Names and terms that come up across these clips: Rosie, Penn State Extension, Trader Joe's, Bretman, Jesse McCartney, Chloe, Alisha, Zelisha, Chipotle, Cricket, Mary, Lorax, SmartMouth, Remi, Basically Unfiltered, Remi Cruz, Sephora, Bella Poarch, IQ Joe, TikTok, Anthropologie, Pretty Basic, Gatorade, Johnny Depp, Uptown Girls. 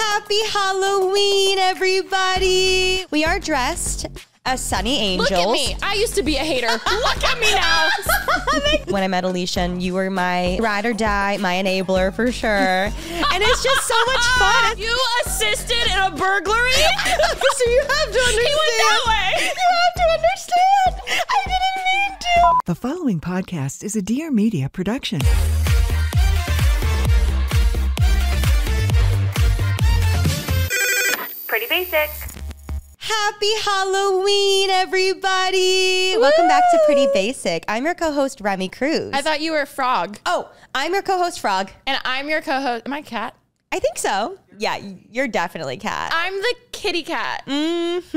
Happy Halloween, everybody. We are dressed as Sonny Angels. Look at me. I used to be a hater. Look at me now. When I met Alisha, and you were my ride or die, my enabler for sure. And it's just so much fun. You assisted in a burglary? So you have to understand. He went that way. You have to understand. I didn't mean to. The following podcast is a Dear Media production. Pretty Basic. Happy Halloween, everybody. Woo! Welcome back to Pretty Basic. I'm your co-host, Remi Cruz. I thought you were a frog. Oh, I'm your co-host, Frog. And I'm your co-host. Am I Cat? I think so. Yeah, you're definitely Cat. I'm the kitty cat. Mm-hmm.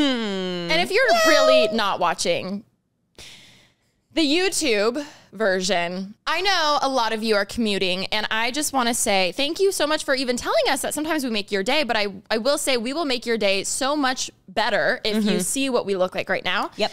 And if you're really not watching the YouTube version, I know a lot of you are commuting, and I just want to say thank you so much for even telling us that sometimes we make your day, but I will say we will make your day so much better if you see what we look like right now. Yep.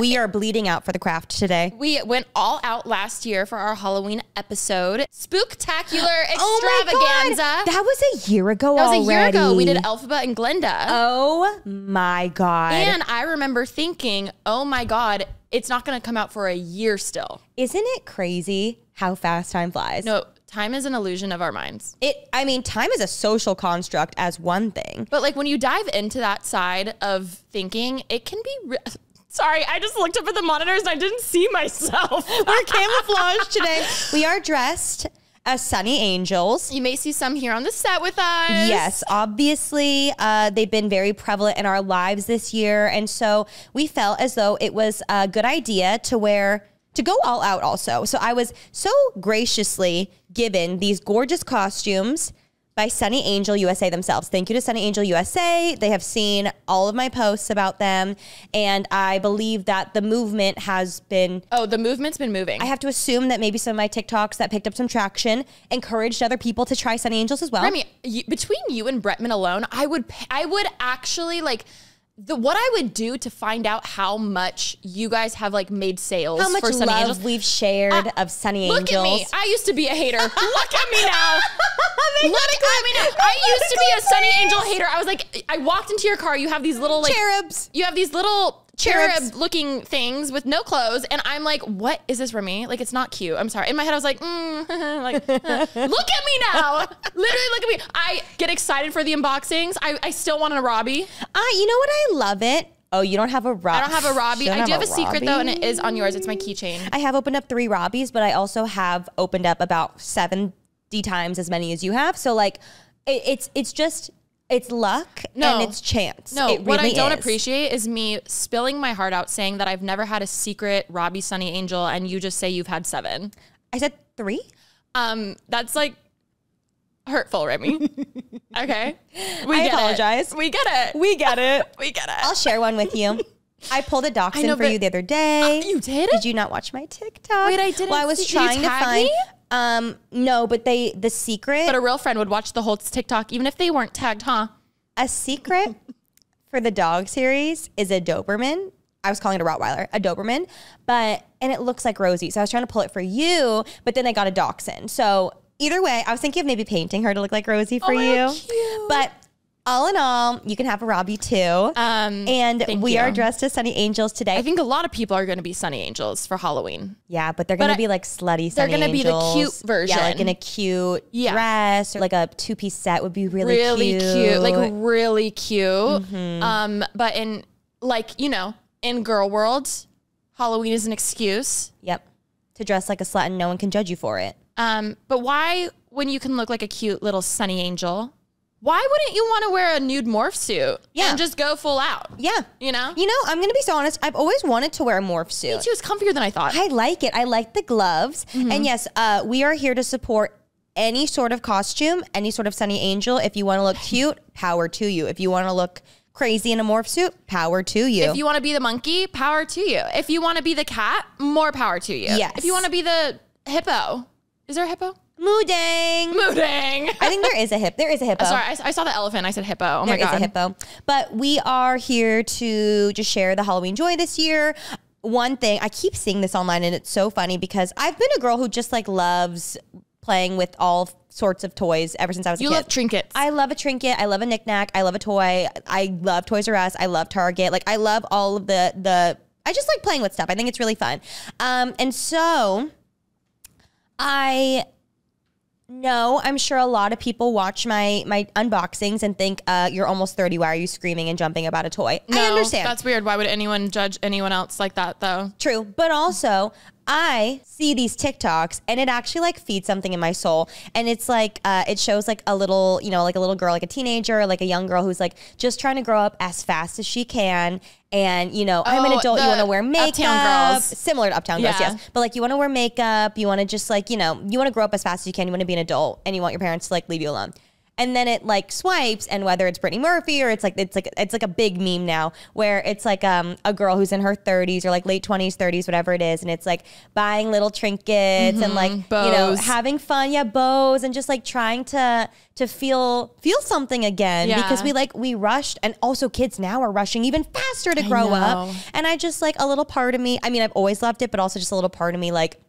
We are bleeding out for the craft today. We went all out last year for our Halloween episode. Spooktacular Extravaganza. Oh my God. That was a year ago already. That was a year ago. We did Elphaba and Glinda. Oh my God. And I remember thinking, oh my God, it's not going to come out for a year still. Isn't it crazy how fast time flies? No, time is an illusion of our minds. I mean, time is a social construct as one thing. But like when you dive into that side of thinking, it can be... Sorry, I just looked up at the monitors and I didn't see myself. We're camouflaged today. We are dressed as Sonny Angels. You may see some here on the set with us. Yes, obviously. They've been very prevalent in our lives this year. And so we felt as though it was a good idea to go all out also. So I was so graciously given these gorgeous costumes by Sonny Angel USA themselves. Thank you to Sonny Angel USA. They have seen all of my posts about them. And I believe that the movement has been... Oh, the movement's been moving. I have to assume that maybe some of my TikToks that picked up some traction encouraged other people to try Sonny Angels as well. Remi, between you and Bretman alone, I would actually like... what I would do to find out how much you guys have like made sales for Sonny Angels. How much love we've shared of Sonny Angels. Look at me. I used to be a hater. Look at me now. I used to be a Sonny Angel hater. I was like, I walked into your car. You have these little like cherubs. You have these little cherub looking things with no clothes. And I'm like, what is this, Remi? Like, it's not cute. I'm sorry. In my head, I was like, look at me now. Literally look at me. I get excited for the unboxings. I still want a Robbie. You know what? I love it. Oh, you don't have a Robbie. I don't have a Robbie. I do have a secret though, and it is on yours. It's my keychain. I have opened up 3 Robbies, but I also have opened up about 70 times as many as you have. So like, it's just... It's luck and it's chance. No, what I don't appreciate is me spilling my heart out saying that I've never had a secret Robbie Sonny Angel, and you just say you've had 7. I said 3. That's like hurtful, Remi. Okay. I apologize. We get it. We get it. We get it. I'll share one with you. I pulled a dachshund for you the other day. You did? Did you not watch my TikTok? Wait, I didn't. Well, I was trying to find... no, but the secret. But a real friend would watch the whole TikTok, even if they weren't tagged, huh? A secret for the dog series is a Doberman. I was calling it a Rottweiler, a Doberman, and it looks like Rosie. So I was trying to pull it for you, but then I got a dachshund. So either way, I was thinking of maybe painting her to look like Rosie for you. Cute. But all in all, you can have a Robbie too. And we are dressed as Sonny Angels today. I think a lot of people are going to be Sonny Angels for Halloween. Yeah, but they're going to be like slutty Sonny Angels. They're going to be the cute version. Yeah, like in a cute dress or like a 2-piece set would be really cute. Really cute. Like really cute. Mm-hmm. But in like, you know, in girl world, Halloween is an excuse. Yep. To dress like a slut and no one can judge you for it. But why, when you can look like a cute little Sonny Angel, why wouldn't you want to wear a nude morph suit and just go full out? Yeah. You know? You know, I'm going to be so honest. I've always wanted to wear a morph suit. Me too. It's comfier than I thought. I like it. I like the gloves. Mm-hmm. And yes, we are here to support any sort of costume, any sort of Sonny Angel. If you want to look cute, power to you. If you want to look crazy in a morph suit, power to you. If you want to be the monkey, power to you. If you want to be the cat, more power to you. Yes. If you want to be the hippo. Is there a hippo? Moodang. Moodang. I think there is a hippo. There is a hippo. Sorry, I saw the elephant. I said hippo. Oh my God. There is a hippo. But we are here to just share the Halloween joy this year. One thing, I keep seeing this online and it's so funny because I've been a girl who just like loves playing with all sorts of toys ever since I was a kid. You love trinkets. I love a trinket. I love a knickknack. I love a toy. I love Toys R Us. I love Target. Like, I love all of the I just like playing with stuff. I think it's really fun. And so I know I'm sure a lot of people watch my unboxings and think, you're almost 30. Why are you screaming and jumping about a toy? No, I understand. That's weird. Why would anyone judge anyone else like that though? True. But also I see these TikToks and it actually like feeds something in my soul. And it's like, it shows like a little, you know, like a little girl, like a teenager, like a young girl who's like just trying to grow up as fast as she can. And you know, I'm an adult, you want to wear makeup. Uptown Girls. Similar to Uptown Girls, yes. But like you want to wear makeup, you want to just like, you know, you want to grow up as fast as you can, you want to be an adult and you want your parents to like leave you alone. And then it like swipes, and whether it's Brittany Murphy or it's like a big meme now where it's like a girl who's in her 30s or like late 20s, 30s, whatever it is, and it's like buying little trinkets and like bows. You know, having fun, bows, and just like trying to feel something again because we rushed, and also kids now are rushing even faster to grow up. And I just like a little part of me, I mean I've always loved it, but also just a little part of me like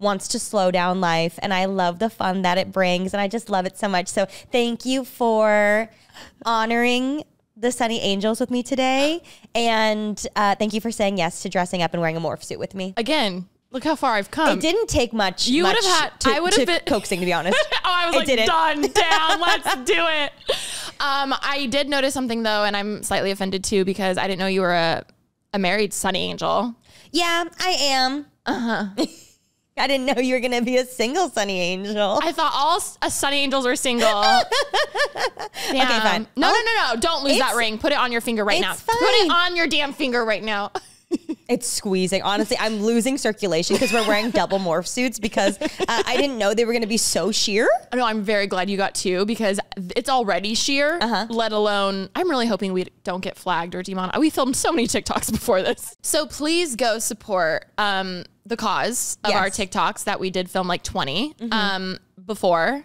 wants to slow down life, and I love the fun that it brings, and I just love it so much. So thank you for honoring the Sonny Angels with me today, and thank you for saying yes to dressing up and wearing a morph suit with me. Again, look how far I've come. It didn't take much. You would have had. I would have been coaxing, to be honest. Oh, I was like, done, down, let's do it. I did notice something though, and I'm slightly offended too because I didn't know you were a married Sonny Angel. Yeah, I am. I didn't know you were going to be a single Sonny Angel. I thought all Sonny Angels were single. Damn. Okay, fine. No. Don't lose that ring. Put it on your finger right now. It's fine. Put it on your damn finger right now. It's squeezing. Honestly, I'm losing circulation because we're wearing double morph suits because I didn't know they were going to be so sheer. No, I'm very glad you got two because it's already sheer, let alone, I'm really hoping we don't get flagged or demonetized. We filmed so many TikToks before this. So please go support the cause of our TikToks that we did film like 20 before.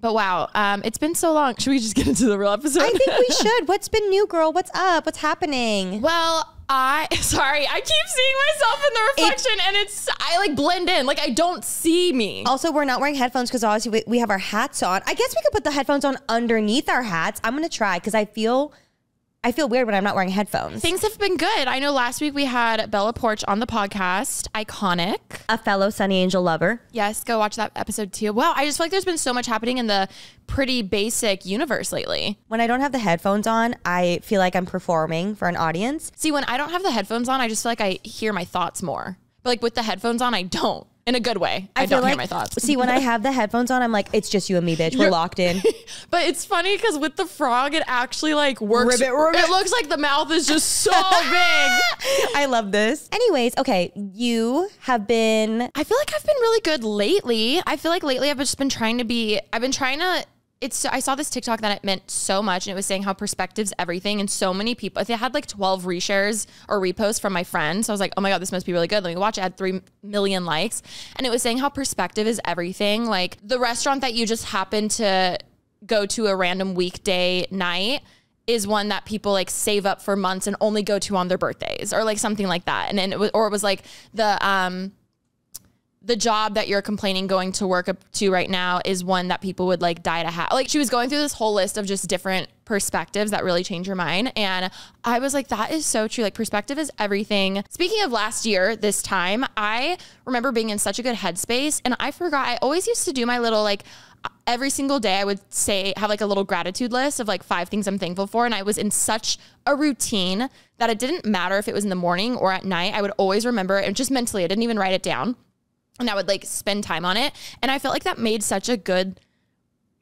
But wow, it's been so long. Should we just get into the real episode? I think we should. What's been new, girl? What's up? What's happening? Well, I keep seeing myself in the reflection and I like blend in. Like I don't see me. Also, we're not wearing headphones because obviously we have our hats on. I guess we could put the headphones on underneath our hats. I'm going to try because I feel weird when I'm not wearing headphones. Things have been good. I know last week we had Bella Poarch on the podcast. Iconic. A fellow Sonny Angel lover. Yes, go watch that episode too. Wow, I just feel like there's been so much happening in the Pretty Basic universe lately. When I don't have the headphones on, I feel like I'm performing for an audience. See, when I don't have the headphones on, I just feel like I hear my thoughts more. But like with the headphones on, I don't. In a good way. I don't hear my thoughts. See, when I have the headphones on, I'm like, it's just you and me, bitch. We're locked in. But it's funny because with the frog, it actually like works. Ribbit. It looks like the mouth is just so big. I love this. Anyways, okay. You have been... I feel like I've been really good lately. I feel like lately I've just been trying to be... I've been trying to... I saw this TikTok that it meant so much, and it was saying how perspective's everything, and so many people, if they had like 12 reshares or reposts from my friends, so I was like, oh my God, this must be really good. Let me watch it. It had 3 million likes. And it was saying how perspective is everything. Like the restaurant that you just happen to go to a random weekday night is one that people like save up for months and only go to on their birthdays or like something like that. And then it was like the job that you're complaining going to work up to right now is one that people would like die to have. Like she was going through this whole list of just different perspectives that really change your mind. And I was like, that is so true. Like perspective is everything. Speaking of last year, this time, I remember being in such a good headspace, and I forgot, I always used to do my little, like every single day I would have like a little gratitude list of like 5 things I'm thankful for. And I was in such a routine that it didn't matter if it was in the morning or at night, I would always remember it. And just mentally, I didn't even write it down. And I would like spend time on it. And I felt like that made such a good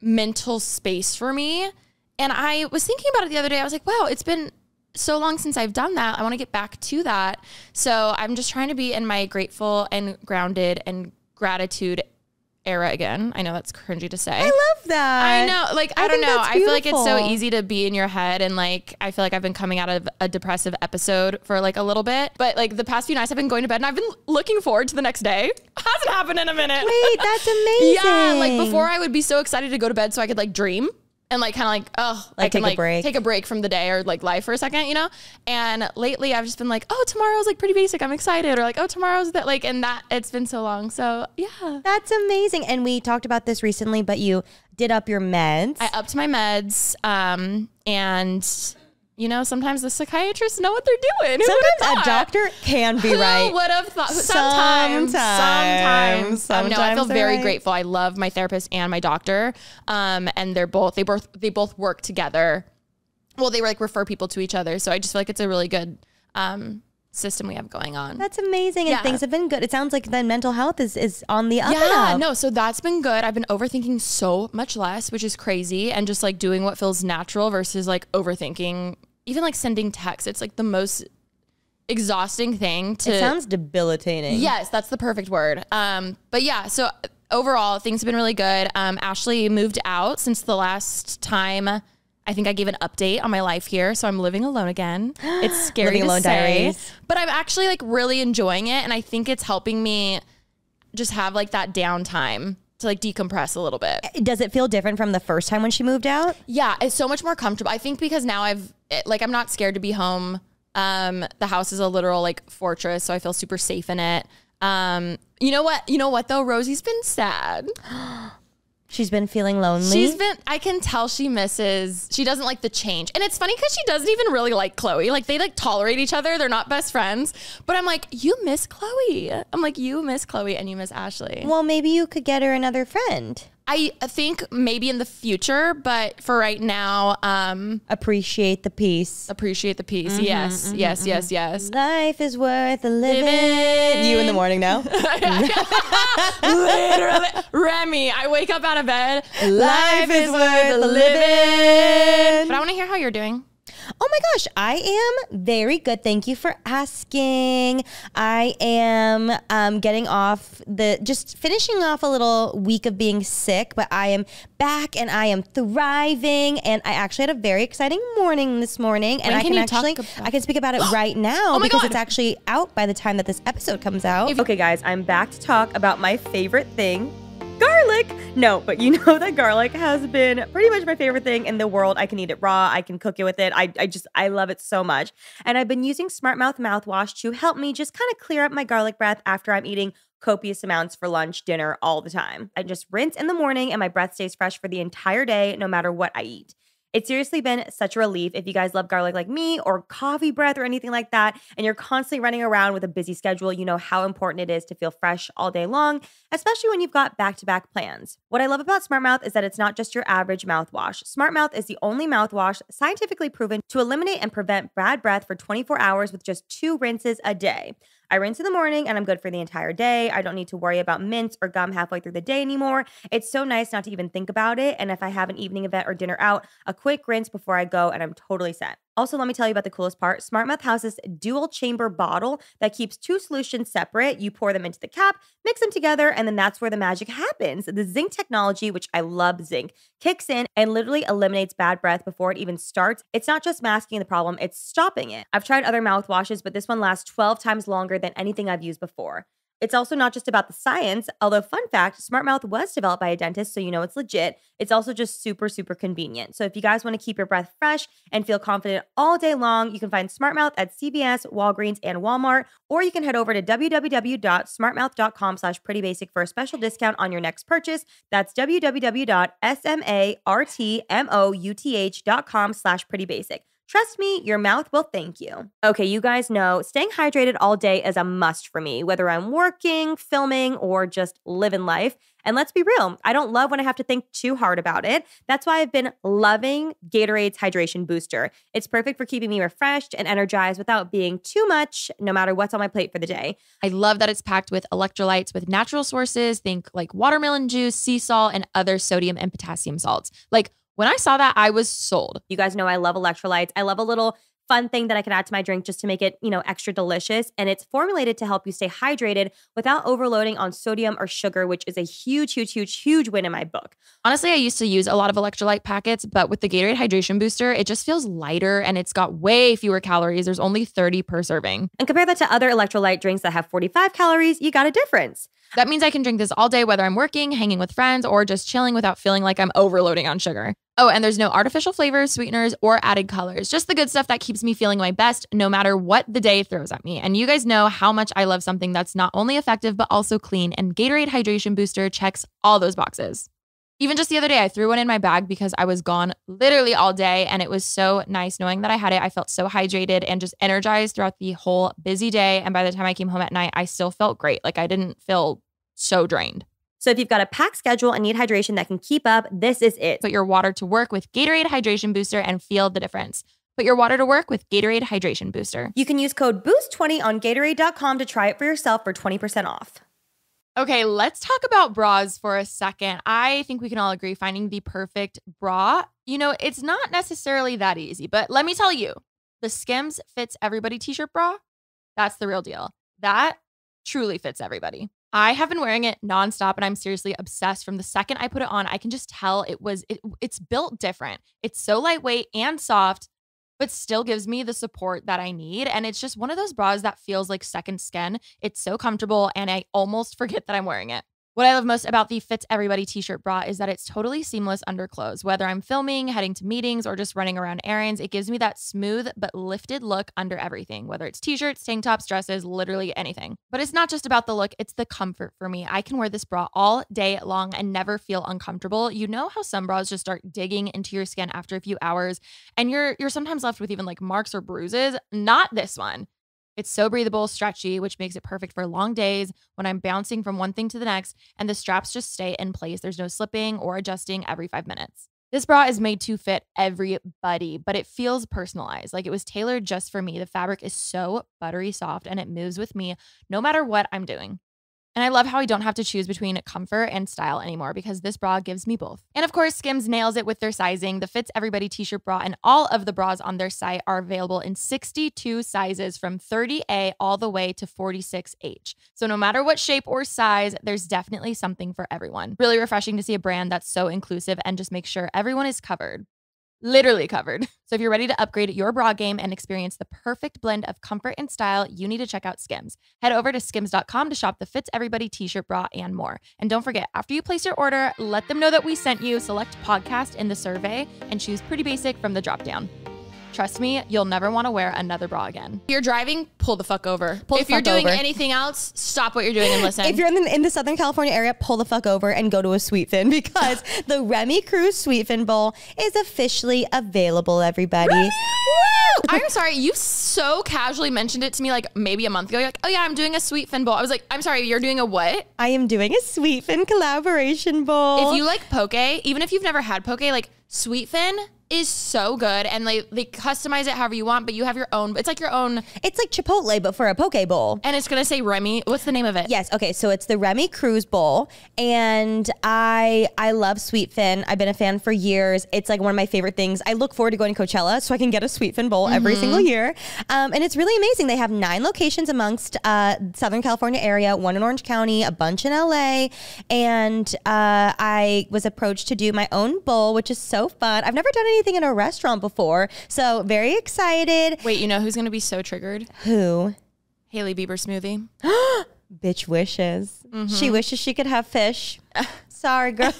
mental space for me. And I was thinking about it the other day. I was like, wow, it's been so long since I've done that. I want to get back to that. So I'm just trying to be in my grateful and grounded and gratitude era again. I know that's cringy to say. I love that. I know. Like, I don't know. I feel like it's so easy to be in your head. And like, I feel like I've been coming out of a depressive episode for like a little bit, but like the past few nights I've been going to bed and I've been looking forward to the next day. Hasn't happened in a minute. Wait, that's amazing. Yeah. Like before I would be so excited to go to bed so I could like dream. and like kind of like, oh, like take a break from the day or like life for a second, you know? And lately I've just been like, oh, tomorrow's like Pretty Basic, I'm excited. Or like, oh, tomorrow's that, like, and that it's been so long. So yeah. That's amazing. And we talked about this recently, but you did up your meds. I upped my meds. And you know, sometimes the psychiatrists know what they're doing. Sometimes a doctor can be right. Who would have thought? Sometimes. No, I feel very grateful. I love my therapist and my doctor. And they're both, they both work together. Well, they like refer people to each other. So I just feel like it's a really good, system we have going on. That's amazing. And yeah, things have been good. It sounds like then mental health is on the up and up. Yeah, no, so that's been good. I've been overthinking so much less, which is crazy. And just like doing what feels natural versus like overthinking, even like sending texts. It's like the most exhausting thing to— It sounds debilitating. Yes, that's the perfect word. But yeah, so overall things have been really good. Ashley moved out since the last time I think I gave an update on my life here. So I'm living alone again. It's scary to say, but I'm actually like really enjoying it. And I think it's helping me just have like that downtime to like decompress a little bit. Does it feel different from the first time when she moved out? Yeah. It's so much more comfortable. I think because now I'm not scared to be home. The house is a literal like fortress. So I feel super safe in it. You know what though? Rosie's been sad. She's been feeling lonely. I can tell she doesn't like the change. And it's funny because she doesn't even really like Chloe. Like they like tolerate each other. They're not best friends. But I'm like, you miss Chloe. I'm like, you miss Chloe and you miss Ashley. Well, maybe you could get her another friend. I think maybe in the future, but for right now, appreciate the peace. Appreciate the peace. Mm-hmm, yes, mm-hmm, yes, mm-hmm. Yes, yes. Life is worth a living. You in the morning now? Literally, Remi. I wake up out of bed. Life is worth a living. But I want to hear how you're doing. Oh my gosh, I am very good. Thank you for asking. I am getting off just finishing off a little week of being sick, but I am back and I am thriving. And I actually had a very exciting morning this morning. And I can speak about it right now because it's actually out by the time that this episode comes out. Okay guys, I'm back to talk about my favorite thing. Garlic! No, but you know that garlic has been pretty much my favorite thing in the world. I can eat it raw. I can cook it with it. I love it so much. And I've been using SmartMouth mouthwash to help me just kind of clear up my garlic breath after I'm eating copious amounts for lunch, dinner, all the time. I just rinse in the morning and my breath stays fresh for the entire day, no matter what I eat. It's seriously been such a relief if you guys love garlic like me or coffee breath or anything like that, and you're constantly running around with a busy schedule, you know how important it is to feel fresh all day long, especially when you've got back-to-back plans. What I love about SmartMouth is that it's not just your average mouthwash. SmartMouth is the only mouthwash scientifically proven to eliminate and prevent bad breath for 24 hours with just 2 rinses a day. I rinse in the morning and I'm good for the entire day. I don't need to worry about mints or gum halfway through the day anymore. It's so nice not to even think about it. And if I have an evening event or dinner out, a quick rinse before I go and I'm totally set. Also, let me tell you about the coolest part. SmartMouth has this dual chamber bottle that keeps 2 solutions separate. You pour them into the cap, mix them together, and then that's where the magic happens. The zinc technology, which I love zinc, kicks in and literally eliminates bad breath before it even starts. It's not just masking the problem, it's stopping it. I've tried other mouthwashes, but this one lasts 12 times longer than anything I've used before. It's also not just about the science, although fun fact, SmartMouth was developed by a dentist, so you know it's legit. It's also just super, super convenient. So if you guys want to keep your breath fresh and feel confident all day long, you can find SmartMouth at CVS, Walgreens, and Walmart, or you can head over to www.smartmouth.com/prettybasic for a special discount on your next purchase. That's www.smartmouth.com/prettybasic. Trust me, your mouth will thank you. Okay, you guys know staying hydrated all day is a must for me, whether I'm working, filming, or just living life. And let's be real, I don't love when I have to think too hard about it. That's why I've been loving Gatorade's Hydration Booster. It's perfect for keeping me refreshed and energized without being too much, no matter what's on my plate for the day. I love that it's packed with electrolytes with natural sources. Think like watermelon juice, sea salt, and other sodium and potassium salts. Like, when I saw that, I was sold. You guys know I love electrolytes. I love a little fun thing that I can add to my drink just to make it, you know, extra delicious. And it's formulated to help you stay hydrated without overloading on sodium or sugar, which is a huge, huge, huge, huge win in my book. Honestly, I used to use a lot of electrolyte packets, but with the Gatorade Hydration Booster, it just feels lighter and it's got way fewer calories. There's only 30 per serving. And compare that to other electrolyte drinks that have 45 calories, you got a difference. That means I can drink this all day, whether I'm working, hanging with friends, or just chilling without feeling like I'm overloading on sugar. Oh, and there's no artificial flavors, sweeteners, or added colors. Just the good stuff that keeps me feeling my best no matter what the day throws at me. And you guys know how much I love something that's not only effective, but also clean. And Gatorade Hydration Booster checks all those boxes. Even just the other day, I threw one in my bag because I was gone literally all day. And it was so nice knowing that I had it. I felt so hydrated and just energized throughout the whole busy day. And by the time I came home at night, I still felt great. Like I didn't feel so drained. So if you've got a packed schedule and need hydration that can keep up, this is it. Put your water to work with Gatorade Hydration Booster and feel the difference. Put your water to work with Gatorade Hydration Booster. You can use code BOOST20 on Gatorade.com to try it for yourself for 20% off. Okay, let's talk about bras for a second. I think we can all agree finding the perfect bra, you know, it's not necessarily that easy, but let me tell you, the Skims Fits Everybody t-shirt bra, that's the real deal. That truly fits everybody. I have been wearing it nonstop and I'm seriously obsessed. From the second I put it on, I can just tell it's built different. It's so lightweight and soft, but still gives me the support that I need. And it's just one of those bras that feels like second skin. It's so comfortable and I almost forget that I'm wearing it. What I love most about the Fits Everybody t-shirt bra is that it's totally seamless under clothes. Whether I'm filming, heading to meetings, or just running around errands, it gives me that smooth but lifted look under everything, whether it's t-shirts, tank tops, dresses, literally anything. But it's not just about the look, it's the comfort for me. I can wear this bra all day long and never feel uncomfortable. You know how some bras just start digging into your skin after a few hours and you're sometimes left with even like marks or bruises? Not this one. It's so breathable, stretchy, which makes it perfect for long days when I'm bouncing from one thing to the next, and the straps just stay in place. There's no slipping or adjusting every 5 minutes. This bra is made to fit everybody, but it feels personalized, like it was tailored just for me. The fabric is so buttery soft and it moves with me no matter what I'm doing. And I love how I don't have to choose between comfort and style anymore because this bra gives me both. And of course, Skims nails it with their sizing. The Fits Everybody t-shirt bra and all of the bras on their site are available in 62 sizes from 30A all the way to 46H. So no matter what shape or size, there's definitely something for everyone. Really refreshing to see a brand that's so inclusive and just makes sure everyone is covered. Literally covered. So if you're ready to upgrade your bra game and experience the perfect blend of comfort and style, you need to check out Skims. Head over to skims.com to shop the Fits Everybody t-shirt bra and more. And don't forget, after you place your order, let them know that we sent you, select podcast in the survey, and choose Pretty Basic from the drop-down. Trust me, you'll never want to wear another bra again. If you're driving, pull the fuck over. If you're doing anything else, stop what you're doing and listen. If you're in the Southern California area, pull the fuck over and go to a Sweetfin because the Remi Cruz Sweetfin Bowl is officially available, everybody. Remi! Woo! I'm sorry, you so casually mentioned it to me like maybe a month ago. You're like, oh yeah, I'm doing a Sweetfin Bowl. I was like, I'm sorry, you're doing a what? I am doing a Sweetfin collaboration bowl. If you like poke, even if you've never had poke, like Sweetfin is so good, and they customize it however you want, but you have your own. It's like your own. It's like Chipotle, but for a poke bowl. And it's gonna say Remi. What's the name of it? Yes. Okay. So it's the Remi Cruz Bowl, and I love Sweetfin. I've been a fan for years. It's like one of my favorite things. I look forward to going to Coachella so I can get a Sweetfin bowl every single year. And it's really amazing. They have 9 locations amongst Southern California area, 1 in Orange County, a bunch in LA, and I was approached to do my own bowl, which is so fun. I've never done anything in a restaurant before, so very excited. Wait, you know who's gonna be so triggered? Who? Hailey Bieber smoothie. Bitch wishes. She wishes she could have fish. Sorry, girl.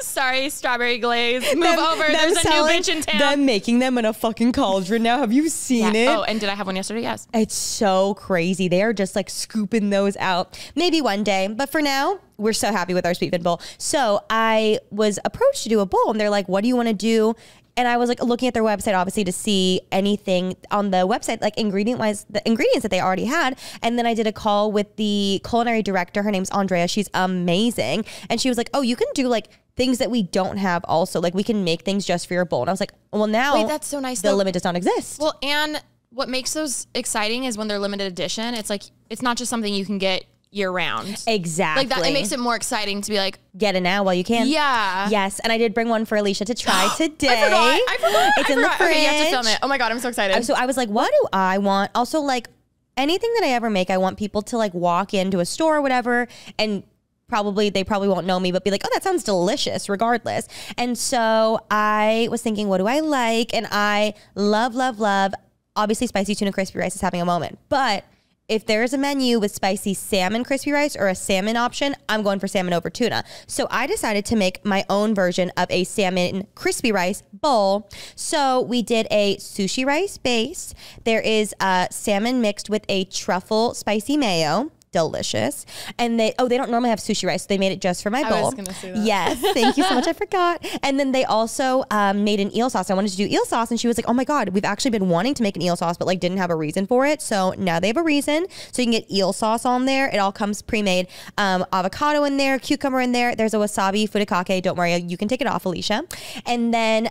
Sorry, strawberry glaze. Move over. There's a new bitch in town. Them making them in a fucking cauldron now. Have you seen it? Oh, and did I have one yesterday? Yes. It's so crazy. They are just like scooping those out. Maybe one day, but for now, we're so happy with our Sweetfin bowl. So I was approached to do a bowl, and they're like, "What do you want to do?" And I was like looking at their website, obviously, to see anything on the website, like ingredient-wise, the ingredients that they already had. And then I did a call with the culinary director. Her name's Andrea. She's amazing. And she was like, oh, you can do like things that we don't have also. Like we can make things just for your bowl. And I was like, well, now wait, that's so nice, the limit does not exist. Well, and what makes those exciting is when they're limited edition. It's like, it's not just something you can get year round. Exactly. Like that, it makes it more exciting to be like, get it now while you can. Yeah. Yes. And I did bring one for Alisha to try today. I forgot. It's in the fridge. Okay, you have to film it. Oh my God, I'm so excited. So I was like, what do I want? Also, like anything that I ever make, I want people to like walk into a store or whatever and they probably won't know me, but be like, oh, that sounds delicious regardless. And so I was thinking, what do I like? And I love, love, love. Obviously spicy tuna crispy rice is having a moment, but if there is a menu with spicy salmon crispy rice or a salmon option, I'm going for salmon over tuna. So I decided to make my own version of a salmon crispy rice bowl. So we did a sushi rice base. There is salmon mixed with a truffle spicy mayo. Delicious. And they, oh, they don't normally have sushi rice. So they made it just for my bowl. I was gonna say that. Yes. Thank you so much. I forgot. And then they also made an eel sauce. I wanted to do eel sauce. And she was like, oh my God, we've actually been wanting to make an eel sauce, but like didn't have a reason for it. So now they have a reason. So you can get eel sauce on there. It all comes pre-made. Avocado in there, cucumber in there. There's a wasabi furikake. Don't worry. You can take it off, Alicia. And then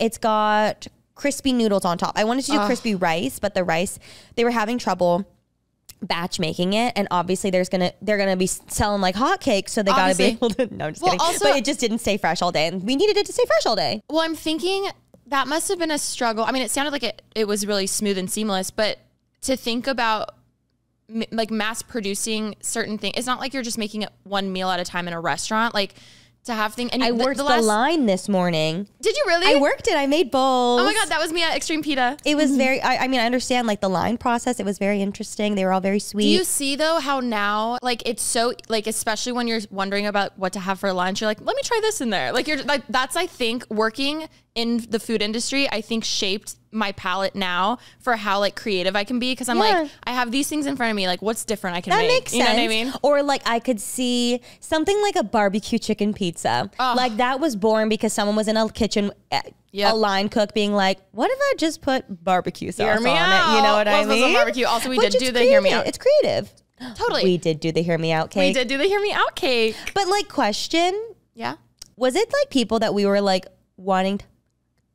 it's got crispy noodles on top. I wanted to do crispy rice, but the rice, they were having trouble batch making it, and obviously they're gonna be selling like hotcakes, so they obviously gotta be able to. No, I'm just kidding. Also, but it just didn't stay fresh all day, and we needed it to stay fresh all day. Well, I'm thinking that must have been a struggle. I mean, it sounded like it was really smooth and seamless, but to think about like mass producing certain things, it's not like you're just making it one meal at a time in a restaurant. Like to have things. And I worked the line this morning. Did you really? I worked it. I made bowls. Oh my God, that was me at Extreme PETA. It was very, I mean, I understand like the line process. It was very interesting. They were all very sweet. Do you see though how now, like it's so, like especially when you're wondering about what to have for lunch, you're like, let me try this in there. Like you're like, that's, I think working in the food industry, I think shaped my palate now for how like creative I can be. Cause I'm like, I have these things in front of me. Like what's different I can make. That makes sense. You know what I mean? Or like I could see something like a barbecue chicken pizza. Oh. Like that was born because someone was in a kitchen, a line cook being like, what if I just put barbecue sauce on it? You know what I mean? Barbecue. Also we did do the Hear Me Out. It's creative. Totally. We did do the Hear Me Out cake. We did do the Hear Me Out cake. But like question. Yeah. Was it like people that we were like wanting to,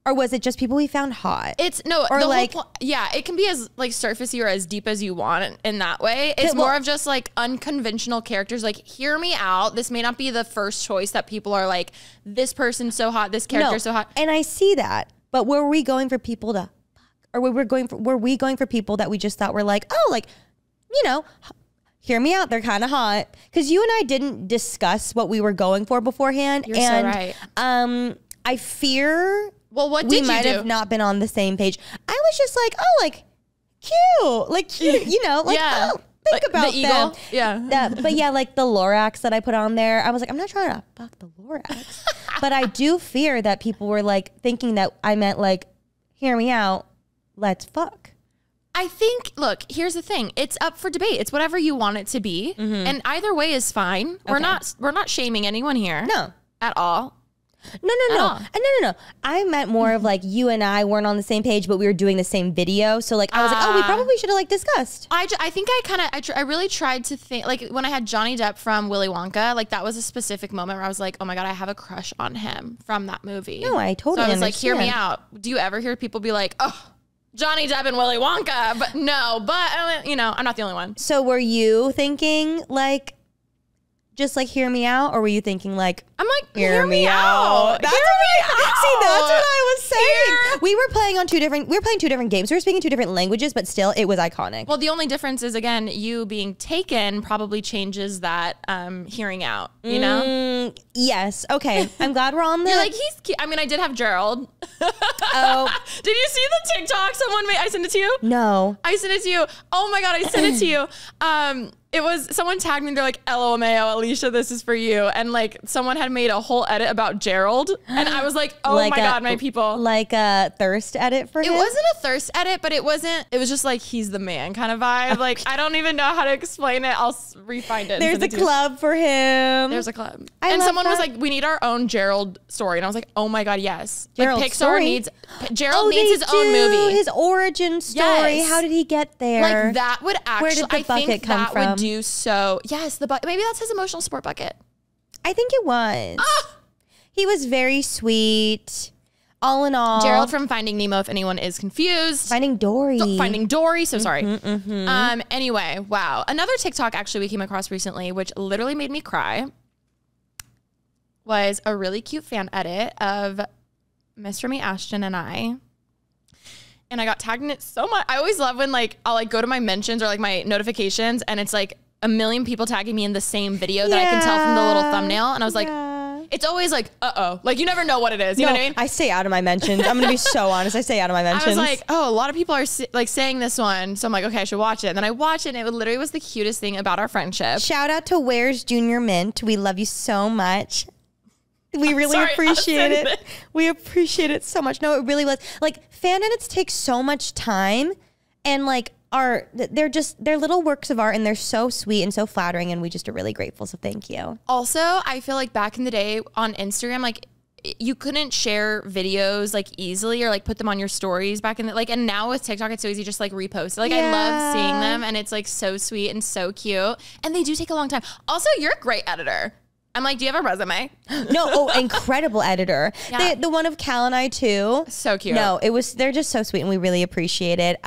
or was it just people we found hot? It's no, or the like, whole yeah, it can be as like surfacey or as deep as you want in that way. It's more of just like unconventional characters. Like, hear me out. This may not be the first choice that people are like, this person's so hot, this character's so hot. And I see that, but were we going for people to, or were we going for people that we just thought were like, oh, like, you know, hear me out. They're kind of hot. Cause you and I didn't discuss what we were going for beforehand. You're so right. I fear. Well, what did you do? We might have not been on the same page. I was just like, oh, like, cute. Like, cute, you know, like, yeah. Oh, think like about the eagle. Them. Yeah. But yeah, like the Lorax that I put on there, I was like, I'm not trying to fuck the Lorax. But I do fear that people were like thinking that I meant like, hear me out, let's fuck. I think, look, here's the thing. It's up for debate. It's whatever you want it to be. Mm-hmm. And either way is fine. Okay. We're not shaming anyone here. No. At all. No. I meant more of like you and I weren't on the same page, but we were doing the same video. So like I was like, oh, we probably should have like discussed. I really tried to think like when I had Johnny Depp from Willy Wonka, like that was a specific moment where I was like, oh my God, I have a crush on him from that movie. No, I totally. So I was like, hear me out. Do you ever hear people be like, oh, Johnny Depp and Willy Wonka? But no, but you know, I'm not the only one. So were you thinking like, just like hear me out, or were you thinking like I'm like hear me out? That's hear me out. See, that's what I was saying. We were playing two different games. We were speaking two different languages, but still, it was iconic. Well, the only difference is again, you being taken probably changes that hearing out. You know? Yes. Okay. I'm glad we're on this. You're like he's cute. I mean, I did have Gerald. Oh, did you see the TikTok someone made? I sent it to you. No, I sent it to you. Oh my God, I sent it to you. It was, someone tagged me, they're like, LOMAO, Alisha, this is for you. And like, someone had made a whole edit about Gerald. And I was like, oh like my God, my people. Like a thirst edit for him? It wasn't a thirst edit, but it was just like, he's the man kind of vibe. Okay. Like, I don't even know how to explain it. I'll re-find it. There's a club for him. There's a club. And someone was like, we need our own Gerald story. And I was like, oh my God, yes. Gerald like Pixar story? Gerald needs his own movie. His origin story. Yes. How did he get there? Like that would actually, where did the bucket come from? Do so. Yes, the bucket. Maybe that's his emotional support bucket. I think it was. Ah! He was very sweet. All in all, Gerald from Finding Nemo. If anyone is confused, Finding Dory. So sorry. Anyway, wow. Another TikTok actually we came across recently, which literally made me cry, was a really cute fan edit of Miss Remi Ashton and I. And I got tagged in it so much. I always love when like, I'll like go to my mentions or like my notifications and it's like a million people tagging me in the same video that I can tell from the little thumbnail. And I was like, it's always like, uh-oh. Like, you never know what it is. You know what I mean? I stay out of my mentions. I'm going to be so honest. I stay out of my mentions. I was like, oh, a lot of people are like saying this one. So I'm like, okay, I should watch it. And then I watched it, and it literally was the cutest thing about our friendship. Shout out to Where's Junior Mint. We love you so much. We really appreciate it. We appreciate it so much. No, it really was. Like, fan edits take so much time, and like, they're little works of art, and they're so sweet and so flattering, and we just are really grateful, so thank you. Also, I feel like back in the day on Instagram, like, you couldn't share videos like easily, or like put them on your stories back in the, like, and now with TikTok it's so easy just like repost. Like, I love seeing them, and it's like so sweet and so cute, and they do take a long time. Also, you're a great editor. I'm like, do you have a resume? No, oh, incredible editor. Yeah. The one of Cal and I too. So cute. No, it was, they're just so sweet, and we really appreciate it.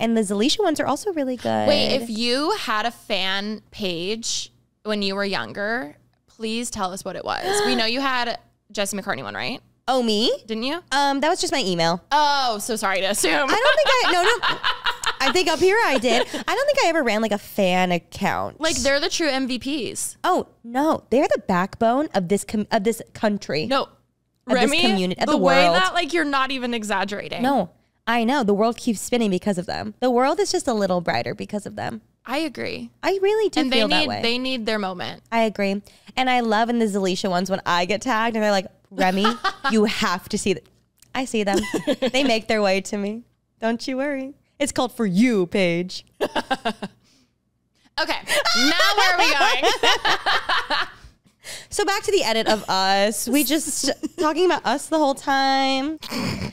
And the Zelisha ones are also really good. Wait, if you had a fan page when you were younger, please tell us what it was. We know you had Jesse McCartney one, right? Oh, me? Didn't you? That was just my email. Oh, so sorry to assume. I don't think I, I think up here I did. I don't think I ever ran like a fan account. Like, they're the true MVPs. Oh, no. They're the backbone of this country. No. Of Remi, this community, of the world. Way that, like, you're not even exaggerating. No. I know. The world keeps spinning because of them. The world is just a little brighter because of them. I agree. I really do feel that way. And they need their moment. I agree. And I love in the Zelisha ones when I get tagged and they're like, Remi, you have to see that. I see them. They make their way to me. Don't you worry. It's called For You Page. Okay. Now where are we going? So back to the edit of us. We just talking about us the whole time.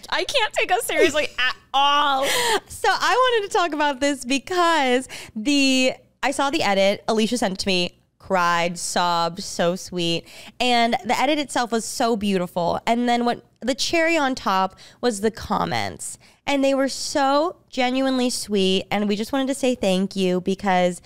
I can't take us seriously at all. So I wanted to talk about this because I saw the edit. Alisha sent it to me. Cried, sobbed, so sweet. And the edit itself was so beautiful. And then what the cherry on top was the comments. And they were so genuinely sweet. And we just wanted to say thank you because,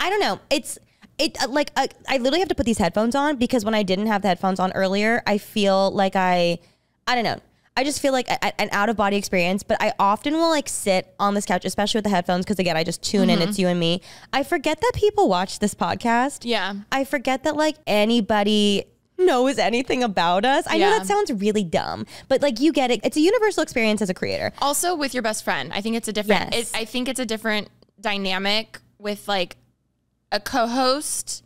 I don't know, I literally have to put these headphones on because when I didn't have the headphones on earlier, I feel like I don't know. I just feel like an out of body experience, but I often will like sit on this couch, especially with the headphones. Cause again, I just tune in. It's you and me. I forget that people watch this podcast. Yeah. I forget that like anybody knows anything about us. I know that sounds really dumb, but like you get it. It's a universal experience as a creator. Also with your best friend. I think it's a different, I think it's a different dynamic with like a co-host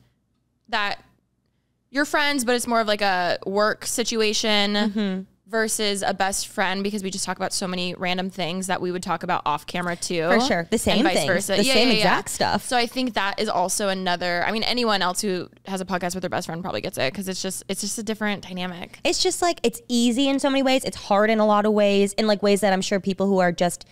that you're friends, but it's more of like a work situation. Versus a best friend, because we just talk about so many random things that we would talk about off camera too. For sure. The same thing. The same exact stuff. So I think that is also another, I mean, anyone else who has a podcast with their best friend probably gets it because it's just a different dynamic. It's just like, it's easy in so many ways. It's hard in a lot of ways, in like ways that I'm sure people who are just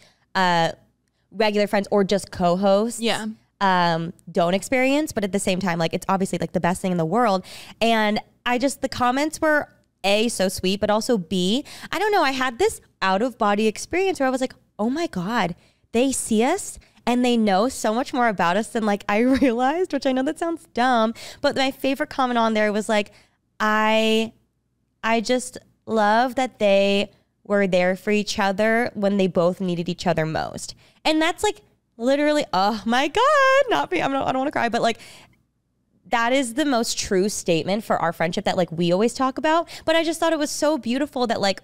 regular friends or just co-hosts don't experience. But at the same time, like it's obviously like the best thing in the world. And the comments were A, so sweet, but also B, I don't know, I had this out of body experience where I was like, oh my God, they see us and they know so much more about us than like I realized, which I know that sounds dumb, but my favorite comment on there was like, I just love that they were there for each other when they both needed each other most. And that's like literally, oh my God, not me, I don't want to cry, but like, that is the most true statement for our friendship that like we always talk about. But I just thought it was so beautiful that like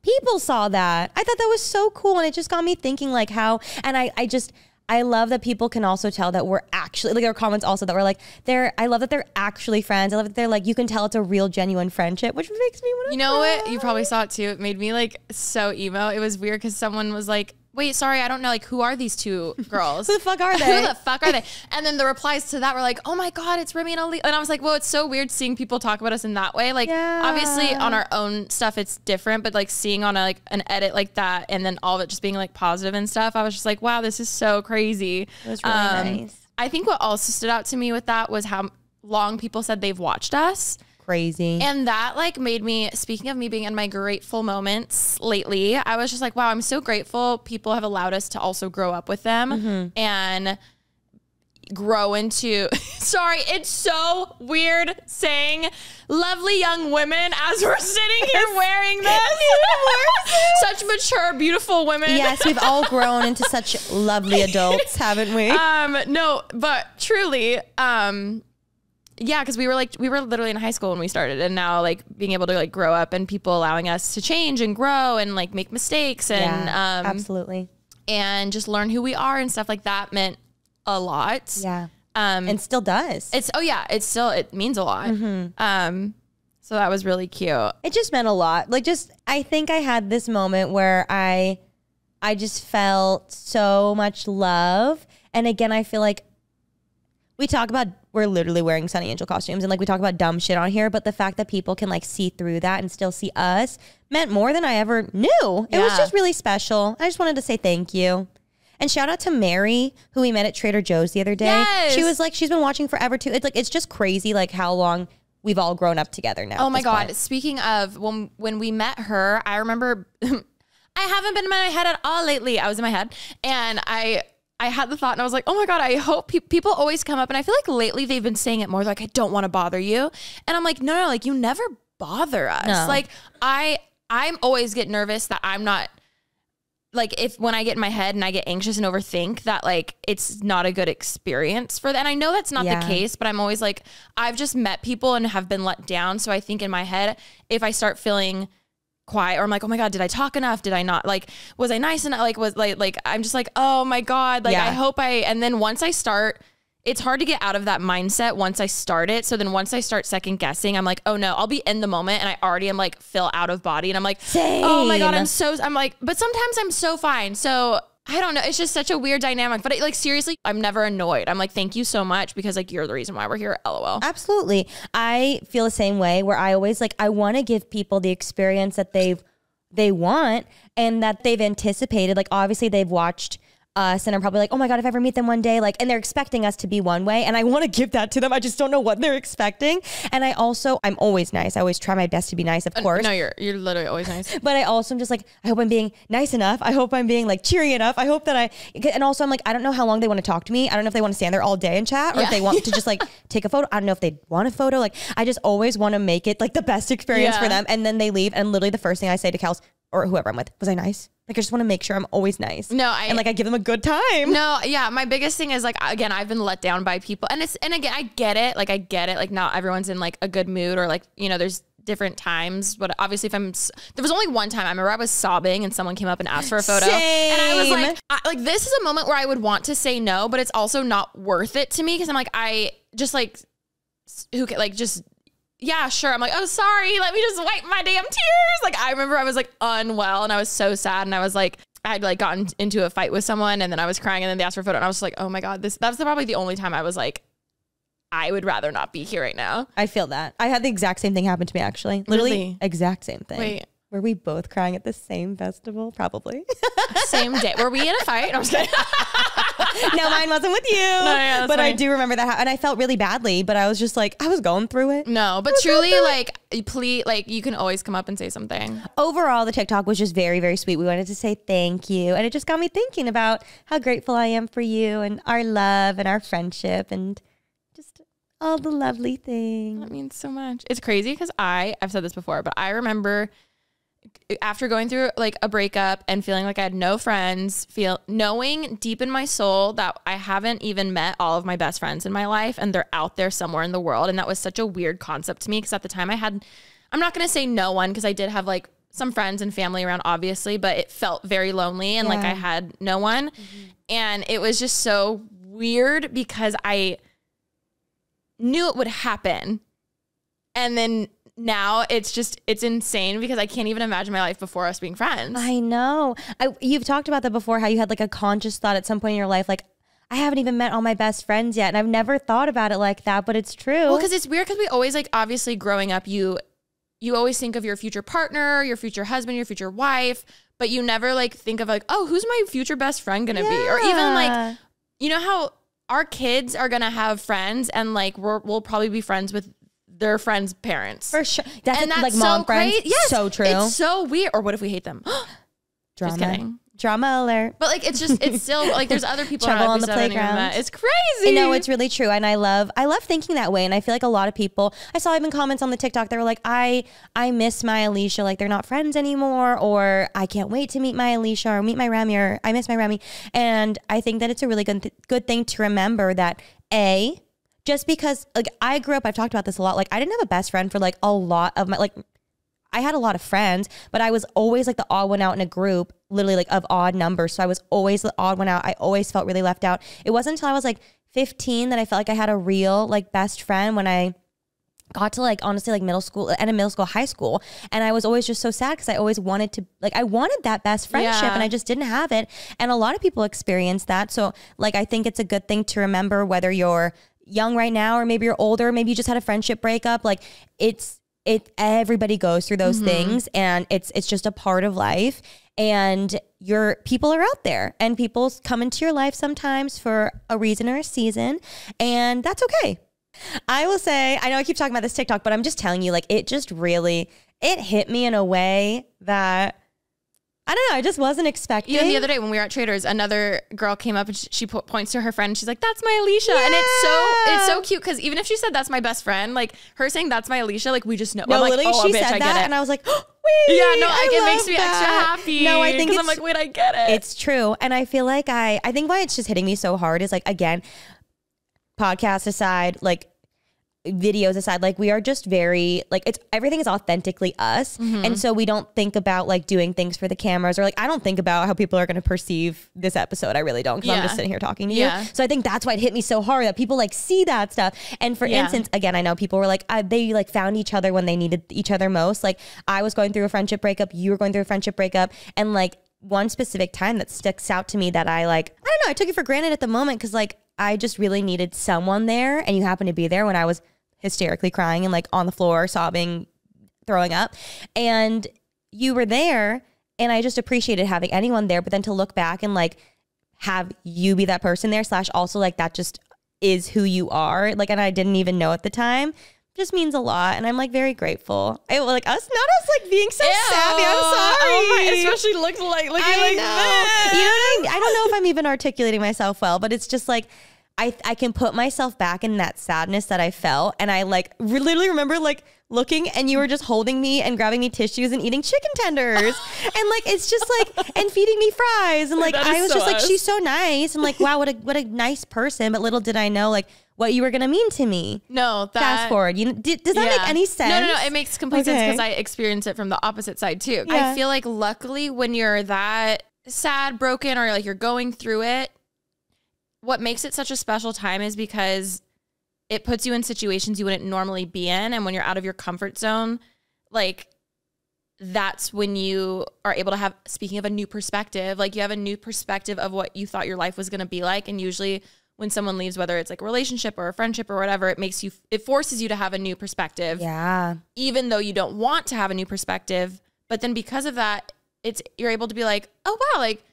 people saw that. I thought that was so cool. And it just got me thinking like how, and I love that people can also tell that we're actually, like there are comments also that were like, I love that they're actually friends. I love that they're like, you can tell it's a real genuine friendship, which makes me want to cry. What? You probably saw it too. It made me like so emo. It was weird because someone was like, wait, sorry, I don't know, like, who are these two girls? Who the fuck are they? Who the fuck are they? And then the replies to that were like, oh my God, it's Remi and Ali. And I was like, well, it's so weird seeing people talk about us in that way. Like, obviously on our own stuff, it's different, but like seeing on a, like an edit like that and then all of it just being like positive and stuff, I was just like, wow, this is so crazy. It was really nice. I think what also stood out to me with that was how long people said they've watched us. Crazy. And that like made me, speaking of me being in my grateful moments lately, I was just like, wow, I'm so grateful people have allowed us to also grow up with them and grow into, sorry, it's so weird saying lovely young women as we're sitting here wearing this. Such mature, beautiful women. Yes, we've all grown into such lovely adults, haven't we? No, but truly, Yeah, because we were literally in high school when we started, and now like being able to like grow up and people allowing us to change and grow and like make mistakes and yeah, absolutely, and just learn who we are and stuff like that meant a lot. Yeah, and still does. It's it means a lot. Mm-hmm. So that was really cute. It just meant a lot. Like I think I had this moment where I just felt so much love, and again I feel like we talk about. We're literally wearing Sonny Angel costumes and like we talk about dumb shit on here, but the fact that people can like see through that and still see us meant more than I ever knew. It was just really special. I just wanted to say thank you. And shout out to Mary, who we met at Trader Joe's the other day. Yes. She was like, she's been watching forever too. It's like, it's just crazy like how long we've all grown up together now. Oh my God. Point. Speaking of when we met her, I remember I haven't been in my head at all lately. I was in my head and I had the thought and I was like, oh my God, I hope people always come up. And I feel like lately they've been saying it more like, I don't want to bother you. And I'm like, no, like you never bother us. No. Like I'm always get nervous that I'm not like when I get in my head and I get anxious and overthink that like, it's not a good experience for that. And I know that's not the case, but I'm always like, I've just met people and have been let down. So I think in my head, if I start feeling quiet or I'm like, oh my God, did I talk enough? Did I not like, was I nice enough? Like, I'm just like, oh my God, like I hope and then once I start, it's hard to get out of that mindset once I start it. So then once I start second guessing, I'm like, oh no, I'll be in the moment. And I already am like, feel out of body. And I'm like, same. Oh my God, I'm like, but sometimes I'm so fine. So I don't know. It's just such a weird dynamic, but like, seriously, I'm never annoyed. I'm like, thank you so much because like, you're the reason why we're here. LOL. Absolutely. I feel the same way where I always like, I want to give people the experience that they want and that they've anticipated. Like obviously they've watched us and are probably like, oh my God, if I ever meet them one day, like, and they're expecting us to be one way. And I want to give that to them. I just don't know what they're expecting. And I'm always nice. I always try my best to be nice, of course. No, you're literally always nice. But I also am just like, I hope I'm being nice enough. I hope I'm being like cheery enough. I hope that and also I'm like, I don't know how long they want to talk to me. I don't know if they want to stand there all day and chat or if they want to just like take a photo. I don't know if they want a photo. Like I just always want to make it like the best experience for them. And then they leave. And literally the first thing I say to Cal's or whoever I'm with, was I nice? Like, I just want to make sure I'm always nice. No, and like, I give them a good time. No, yeah. My biggest thing is like, again, I've been let down by people. And again, I get it. Like, I get it. Like, not everyone's in like a good mood or like, you know, there's different times. But obviously there was only one time I remember I was sobbing and someone came up and asked for a photo. Same. And I was like, this is a moment where I would want to say no, but it's also not worth it to me. Cause I'm like, I just like, who can like just, yeah, sure. I'm like, oh, sorry. Let me just wipe my damn tears. Like, I remember I was like unwell and I was so sad. And I was like, I had like gotten into a fight with someone and then I was crying and then they asked for a photo. And I was just like, oh my God, that's probably the only time I was like, I would rather not be here right now. I feel that. I had the exact same thing happen to me actually. Literally exact same thing. Wait. Were we both crying at the same festival? Probably. Same day. Were we in a fight? No, I'm just kidding. No, mine wasn't with you. No, yeah, but funny. I do remember that. And I felt really badly, but I was just like, I was going through it. No, but truly like, please, like you can always come up and say something. Overall, the TikTok was just very, very sweet. We wanted to say thank you. And it just got me thinking about how grateful I am for you and our love and our friendship and just all the lovely things. That means so much. It's crazy because I've said this before, but I remember after going through like a breakup and feeling like I had no friends, knowing deep in my soul that I haven't even met all of my best friends in my life and they're out there somewhere in the world. And that was such a weird concept to me because at the time I'm not going to say no one because I did have like some friends and family around obviously, but it felt very lonely and like I had no one. Mm-hmm. And it was just so weird because I knew it would happen. And then now it's insane because I can't even imagine my life before us being friends. I know. You've talked about that before, how you had like a conscious thought at some point in your life, like I haven't even met all my best friends yet. And I've never thought about it like that, but it's true. Well, cause it's weird. Cause we always like, obviously growing up, you always think of your future partner, your future husband, your future wife, but you never like think of like, oh, who's my future best friend going to be? Or even like, you know how our kids are going to have friends and like, we'll probably be friends with their friends' parents. For sure. That's like mom friends. Yes. So true. It's so weird. Or what if we hate them? Drama. Just kidding. Drama alert. But like, it's still like there's other people trouble on the playground. It's crazy. You know, it's really true. And I love thinking that way. And I feel like a lot of people, I saw even comments on the TikTok. They were like, I miss my Alisha. Like they're not friends anymore, or I can't wait to meet my Alisha or meet my Remi, or I miss my Remi. And I think that it's a really good thing to remember that A, just because like I grew up, I've talked about this a lot. Like I didn't have a best friend for like a lot of my, like I had a lot of friends, but I was always like the odd one out in a group, literally like of odd numbers. So I was always the odd one out. I always felt really left out. It wasn't until I was like 15 that I felt like I had a real like best friend when I got to like, honestly, like middle school and high school. And I was always just so sad because I always wanted to, like, I wanted that best friendship and I just didn't have it. And a lot of people experience that. So like, I think it's a good thing to remember whether you're young right now, or maybe you're older, maybe you just had a friendship breakup. Like everybody goes through those things, and it's just a part of life. And your people are out there, and people come into your life sometimes for a reason or a season, and that's okay. I will say, I know I keep talking about this TikTok, but I'm just telling you, like, it just really, it hit me in a way that, I don't know, I just wasn't expecting. You know, the other day when we were at Trader's, another girl came up and she points to her friend and she's like, that's my Alisha. Yeah. And it's so cute because even if she said that's my best friend, like her saying that's my Alisha, like we just know. No, I'm literally like, oh, she bitch, said that and I was like, oh, wait. Yeah, no, like, it makes me extra happy. No, I think I'm like, wait, I get it. It's true. And I feel like I think why it's just hitting me so hard is like, again, podcast aside, like videos aside, like we are just very like everything is authentically us, and so we don't think about like doing things for the cameras, or like I don't think about how people are going to perceive this episode. I really don't, because I'm just sitting here talking to you. So I think that's why it hit me so hard, that people like see that stuff. And for instance, again, I know people were like they like found each other when they needed each other most. Like I was going through a friendship breakup, you were going through a friendship breakup, and like one specific time that sticks out to me that I like, I don't know, I took it for granted at the moment because like I just really needed someone there, and you happened to be there when I was hysterically crying and like on the floor sobbing, throwing up, and you were there, and I just appreciated having anyone there. But then to look back and like have you be that person there, slash also like that just is who you are, like, and I didn't even know at the time, just means a lot. And I'm like very grateful. Not us like being so savvy. I'm sorry. Oh my, especially looking like that. You know what I mean? I don't know if I'm even articulating myself well, but it's just like, I can put myself back in that sadness that I felt. And I like literally remember like looking, and you were just holding me and grabbing me tissues and eating chicken tenders. And like, it's just like, and feeding me fries. And like, I was so just like, she's so nice. And like, wow, what a nice person. But little did I know like what you were going to mean to me. No, fast forward. You know, does that make any sense? No, it makes complete sense because I experienced it from the opposite side too. Yeah. I feel like luckily when you're that sad, broken, or like you're going through it, what makes it such a special time is because it puts you in situations you wouldn't normally be in. And when you're out of your comfort zone, like that's when you are able to have, speaking of a new perspective, like you have a new perspective of what you thought your life was going to be like. And usually when someone leaves, whether it's like a relationship or a friendship or whatever, it makes you, it forces you to have a new perspective. Yeah. Even though you don't want to have a new perspective, but then because of that, you're able to be like, oh wow, like,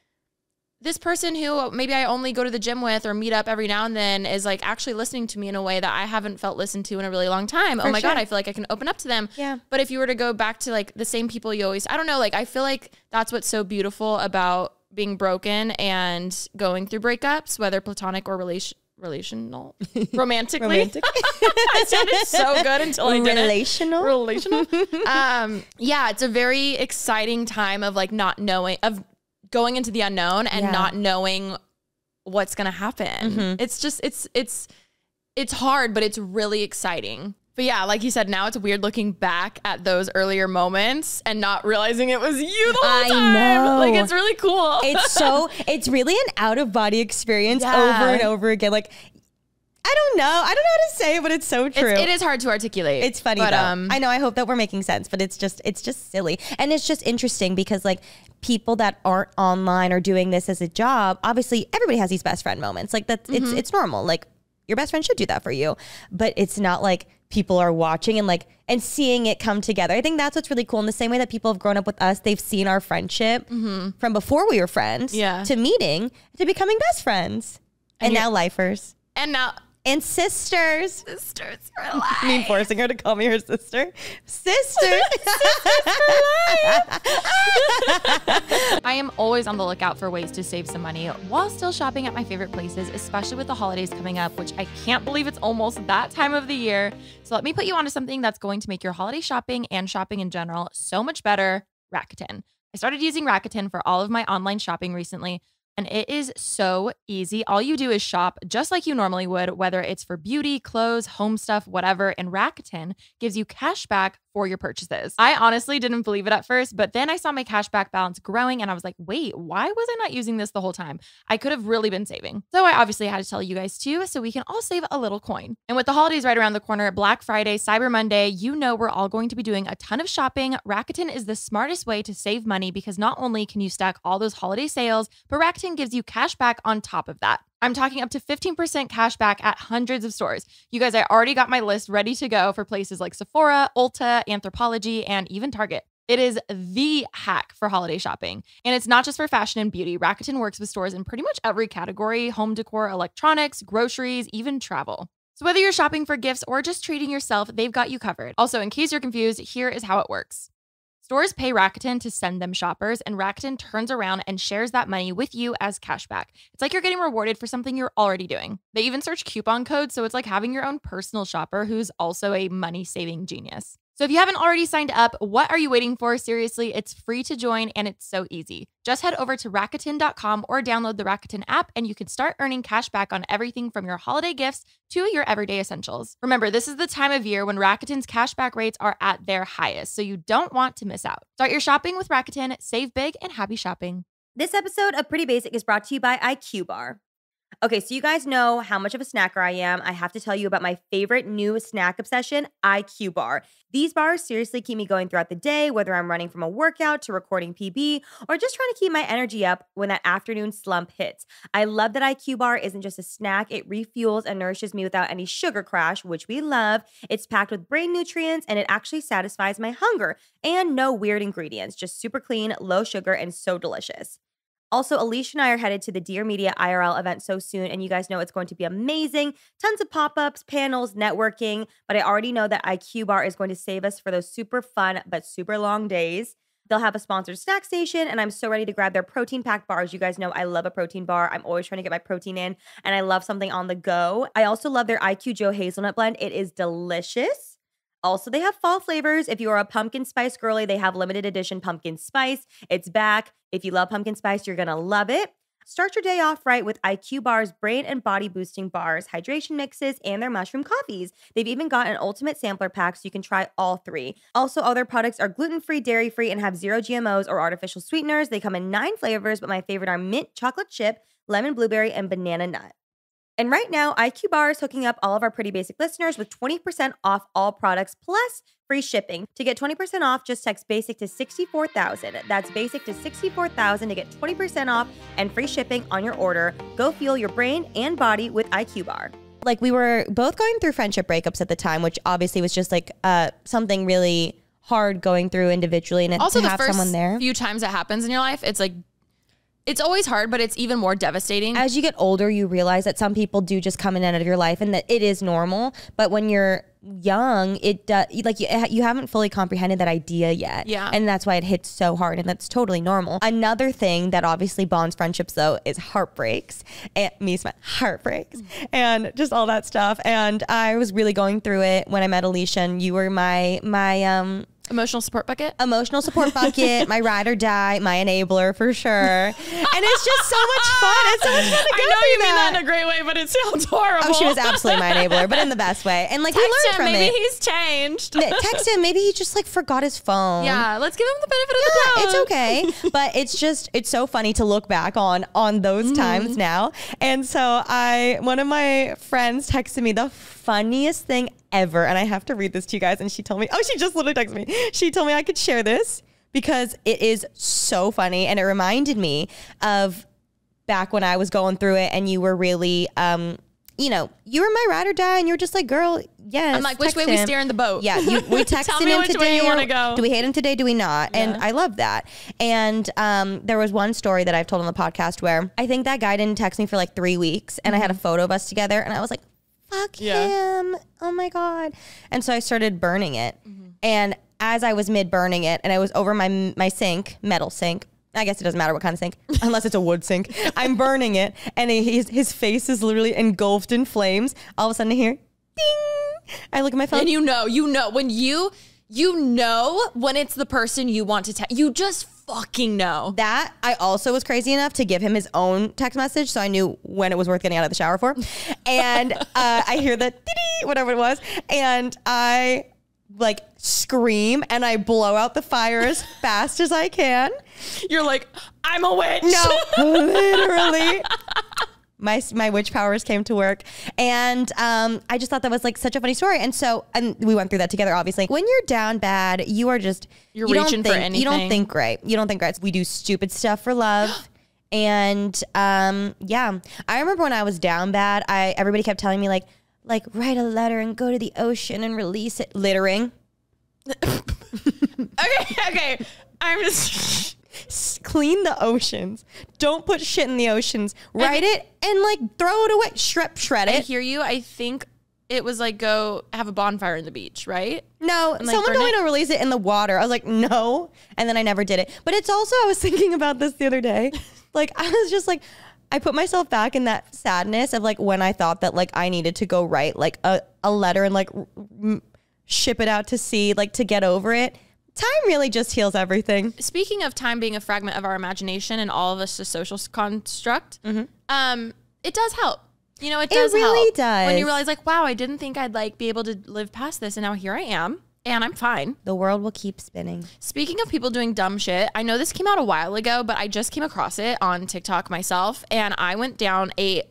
this person who maybe I only go to the gym with or meet up every now and then is like actually listening to me in a way that I haven't felt listened to in a really long time. For oh my sure. God, I feel like I can open up to them. Yeah. But if you were to go back to like the same people you always, I don't know, like I feel like that's what's so beautiful about being broken and going through breakups, whether platonic or relational, romantically. Romantic. It sounded so good until I didn't. Relational. Yeah, it's a very exciting time of like not knowing, of going into the unknown and not knowing what's going to happen. It's just, it's hard, but it's really exciting. But yeah, like you said, now it's weird looking back at those earlier moments and not realizing it was you the whole time. I know. Like, it's really cool. It's so, it's really an out of body experience over and over again. Like, I don't know how to say it, but it's so true. It is hard to articulate. It's funny, but, though. I know, I hope that we're making sense, but it's just silly. And it's just interesting because like people that aren't online or doing this as a job, obviously everybody has these best friend moments. Like that's, it's normal. Like your best friend should do that for you, but it's not like people are watching and like, and seeing it come together. I think that's what's really cool. In the same way that people have grown up with us, they've seen our friendship from before we were friends to meeting to becoming best friends. And now lifers. And now. And sisters. Sisters for life. I mean, forcing her to call me her sister. Sisters. Sisters for life. I am always on the lookout for ways to save some money while still shopping at my favorite places, especially with the holidays coming up, which I can't believe it's almost that time of the year. So let me put you onto something that's going to make your holiday shopping and shopping in general so much better, Rakuten. I started using Rakuten for all of my online shopping recently. And it is so easy. All you do is shop just like you normally would, whether it's for beauty, clothes, home stuff, whatever. And Rakuten gives you cash back for your purchases. I honestly didn't believe it at first, but then I saw my cash back balance growing and I was like, wait, why was I not using this the whole time? I could have really been saving. So I obviously had to tell you guys too, so we can all save a little coin. And with the holidays right around the corner, Black Friday, Cyber Monday, you know we're all going to be doing a ton of shopping. Rakuten is the smartest way to save money because not only can you stack all those holiday sales, but Rakuten gives you cash back on top of that. I'm talking up to 15% cash back at hundreds of stores. You guys, I already got my list ready to go for places like Sephora, Ulta, Anthropologie, and even Target. It is the hack for holiday shopping. And it's not just for fashion and beauty. Rakuten works with stores in pretty much every category: home decor, electronics, groceries, even travel. So whether you're shopping for gifts or just treating yourself, they've got you covered. Also, in case you're confused, here is how it works. Stores pay Rakuten to send them shoppers, and Rakuten turns around and shares that money with you as cashback. It's like you're getting rewarded for something you're already doing. They even search coupon codes, so it's like having your own personal shopper who's also a money-saving genius. So if you haven't already signed up, what are you waiting for? Seriously, it's free to join and it's so easy. Just head over to Rakuten.com or download the Rakuten app and you can start earning cash back on everything from your holiday gifts to your everyday essentials. Remember, this is the time of year when Rakuten's cashback rates are at their highest, so you don't want to miss out. Start your shopping with Rakuten, save big, and happy shopping. This episode of Pretty Basic is brought to you by IQ Bar. Okay, so you guys know how much of a snacker I am. I have to tell you about my favorite new snack obsession, IQ Bar. These bars seriously keep me going throughout the day, whether I'm running from a workout to recording PB or just trying to keep my energy up when that afternoon slump hits. I love that IQ Bar isn't just a snack. It refuels and nourishes me without any sugar crash, which we love. It's packed with brain nutrients and it actually satisfies my hunger, and no weird ingredients, just super clean, low sugar, and so delicious. Also, Alisha and I are headed to the Dear Media IRL event so soon, and you guys know it's going to be amazing. Tons of pop-ups, panels, networking, but I already know that IQ Bar is going to save us for those super fun but super long days. They'll have a sponsored snack station, and I'm so ready to grab their protein-packed bars. You guys know I love a protein bar. I'm always trying to get my protein in, and I love something on the go. I also love their IQ Joe hazelnut blend. It is delicious. Also, they have fall flavors. If you are a pumpkin spice girly, they have limited edition pumpkin spice. It's back. If you love pumpkin spice, you're going to love it. Start your day off right with IQ Bar's brain and body boosting bars, hydration mixes, and their mushroom coffees. They've even got an ultimate sampler pack so you can try all three. Also, all their products are gluten-free, dairy-free, and have zero GMOs or artificial sweeteners. They come in 9 flavors, but my favorite are mint, chocolate chip, lemon, blueberry, and banana nut. And right now, IQ Bar is hooking up all of our Pretty Basic listeners with 20% off all products plus free shipping. To get 20% off, just text BASIC to 64,000. That's BASIC to 64,000 to get 20% off and free shipping on your order. Go fuel your brain and body with IQ Bar. Like, we were both going through friendship breakups at the time, which obviously was just like something really hard going through individually. And also to have someone there. Also, the first few times that happens in your life, it's like, it's always hard, but it's even more devastating. As you get older, you realize that some people do just come in and out of your life and that it is normal. But when you're young, it does, like, you haven't fully comprehended that idea yet. Yeah. And that's why it hits so hard, and that's totally normal. Another thing that obviously bonds friendships though is heartbreaks, and heartbreaks and just all that stuff. And I was really going through it when I met Alisha, and you were my emotional support bucket. Emotional support bucket, my ride or die, my enabler for sure. And it's just so much fun. It's so much fun to go through. I know you mean that in a great way, but it sounds horrible. Oh, she was absolutely my enabler, but in the best way. And like, Text him, maybe he's changed. Text him, maybe he just like forgot his phone. Yeah, let's give him the benefit of the doubt. It's okay. But it's just, it's so funny to look back on those times now. And so one of my friends texted me the funniest thing ever, and I have to read this to you guys. And she told me, oh, she just literally texted me. She told me I could share this because it is so funny, and it reminded me of back when I was going through it, and you were really, you know, you were my ride or die, and you were just like, girl, yes. I'm like, which way we steer in the boat? Yeah, we texted Tell me him which today. Way you want to go? Do we hate him today? Do we not? Yeah. And I love that. And there was one story that I've told on the podcast where I think that guy didn't text me for like 3 weeks, and I had a photo of us together, and I was like, fuck him. Oh my God. And so I started burning it. And as I was mid-burning it, and I was over my sink, metal sink. I guess it doesn't matter what kind of sink, unless it's a wood sink. I'm burning it, and his face is literally engulfed in flames. All of a sudden I hear, ding. I look at my phone. And you know when it's the person you want to text. You just fucking know. That I also was crazy enough to give him his own text message, so I knew when it was worth getting out of the shower for. And I hear the dee-dee, whatever it was, and I like scream and I blow out the fire as fast as I can. You're like, I'm a witch. No, literally. My witch powers came to work. And I just thought that was like such a funny story. And so, and we went through that together, obviously. When you're down bad, you are just, you don't think, you don't think right. You don't think right. We do stupid stuff for love. And yeah, I remember when I was down bad, everybody kept telling me like write a letter and go to the ocean and release it. Littering. Okay. I'm just... Clean the oceans. Don't put shit in the oceans. Write it and like throw it away. Shred it. I hear you. I think it was like go have a bonfire in the beach, right? No, and someone told me to release it in the water. I was like, no. And then I never did it. But it's also, I was thinking about this the other day. Like I was just like, I put myself back in that sadness of like when I thought that like I needed to go write like a letter and like ship it out to sea, like to get over it. Time really just heals everything. Speaking of time being a fragment of our imagination and all of us a social construct, it does help. You know, it really does help when you realize like, wow, I didn't think I'd like be able to live past this, and now here I am, and I'm fine. The world will keep spinning. Speaking of people doing dumb shit, I know this came out a while ago, but I just came across it on TikTok myself, and I went down I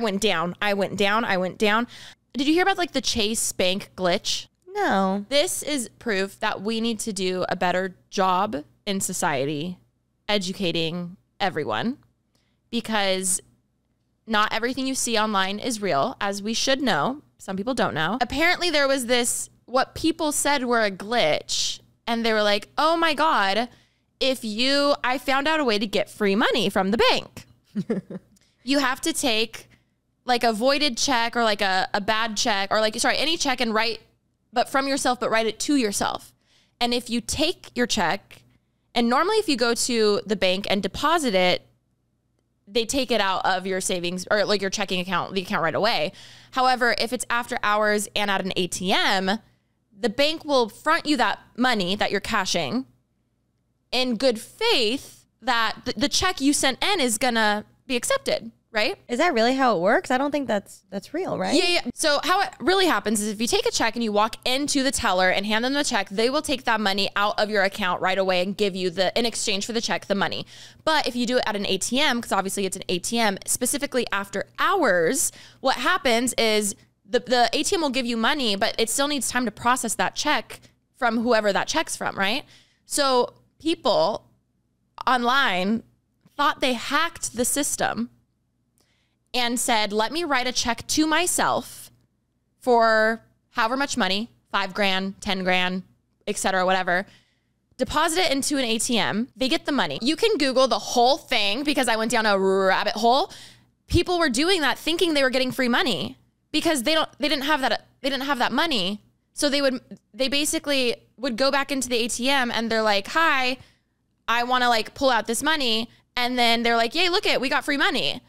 went down. Did you hear about like the Chase Bank glitch? No. This is proof that we need to do a better job in society educating everyone, because not everything you see online is real, as we should know. Some people don't know. Apparently there was this, what people said were a glitch, and they were like, oh my God, I found out a way to get free money from the bank. You have to take like a voided check or like a bad check or like, sorry, any check and write write it to yourself. And if you take your check, and normally if you go to the bank and deposit it, they take it out of your savings or like your checking account, the account right away. However, if it's after hours and at an ATM, the bank will front you that money that you're cashing in good faith that the check you sent in is gonna be accepted. Right? Is that really how it works? I don't think that's real, right? Yeah. So how it really happens is if you take a check and you walk into the teller and hand them the check, they will take that money out of your account right away and give you in exchange for the check, the money. But if you do it at an ATM, because obviously it's an ATM, specifically after hours, what happens is the ATM will give you money, but it still needs time to process that check from whoever that check's from, right? So people online thought they hacked the system and said, let me write a check to myself for however much money, 5 grand, 10 grand, et cetera, whatever. Deposit it into an ATM. They get the money. You can Google the whole thing because I went down a rabbit hole. People were doing that thinking they were getting free money because they didn't have that money. So they basically would go back into the ATM and they're like, hi, I want to like pull out this money. And then they're like, yay, look it, we got free money.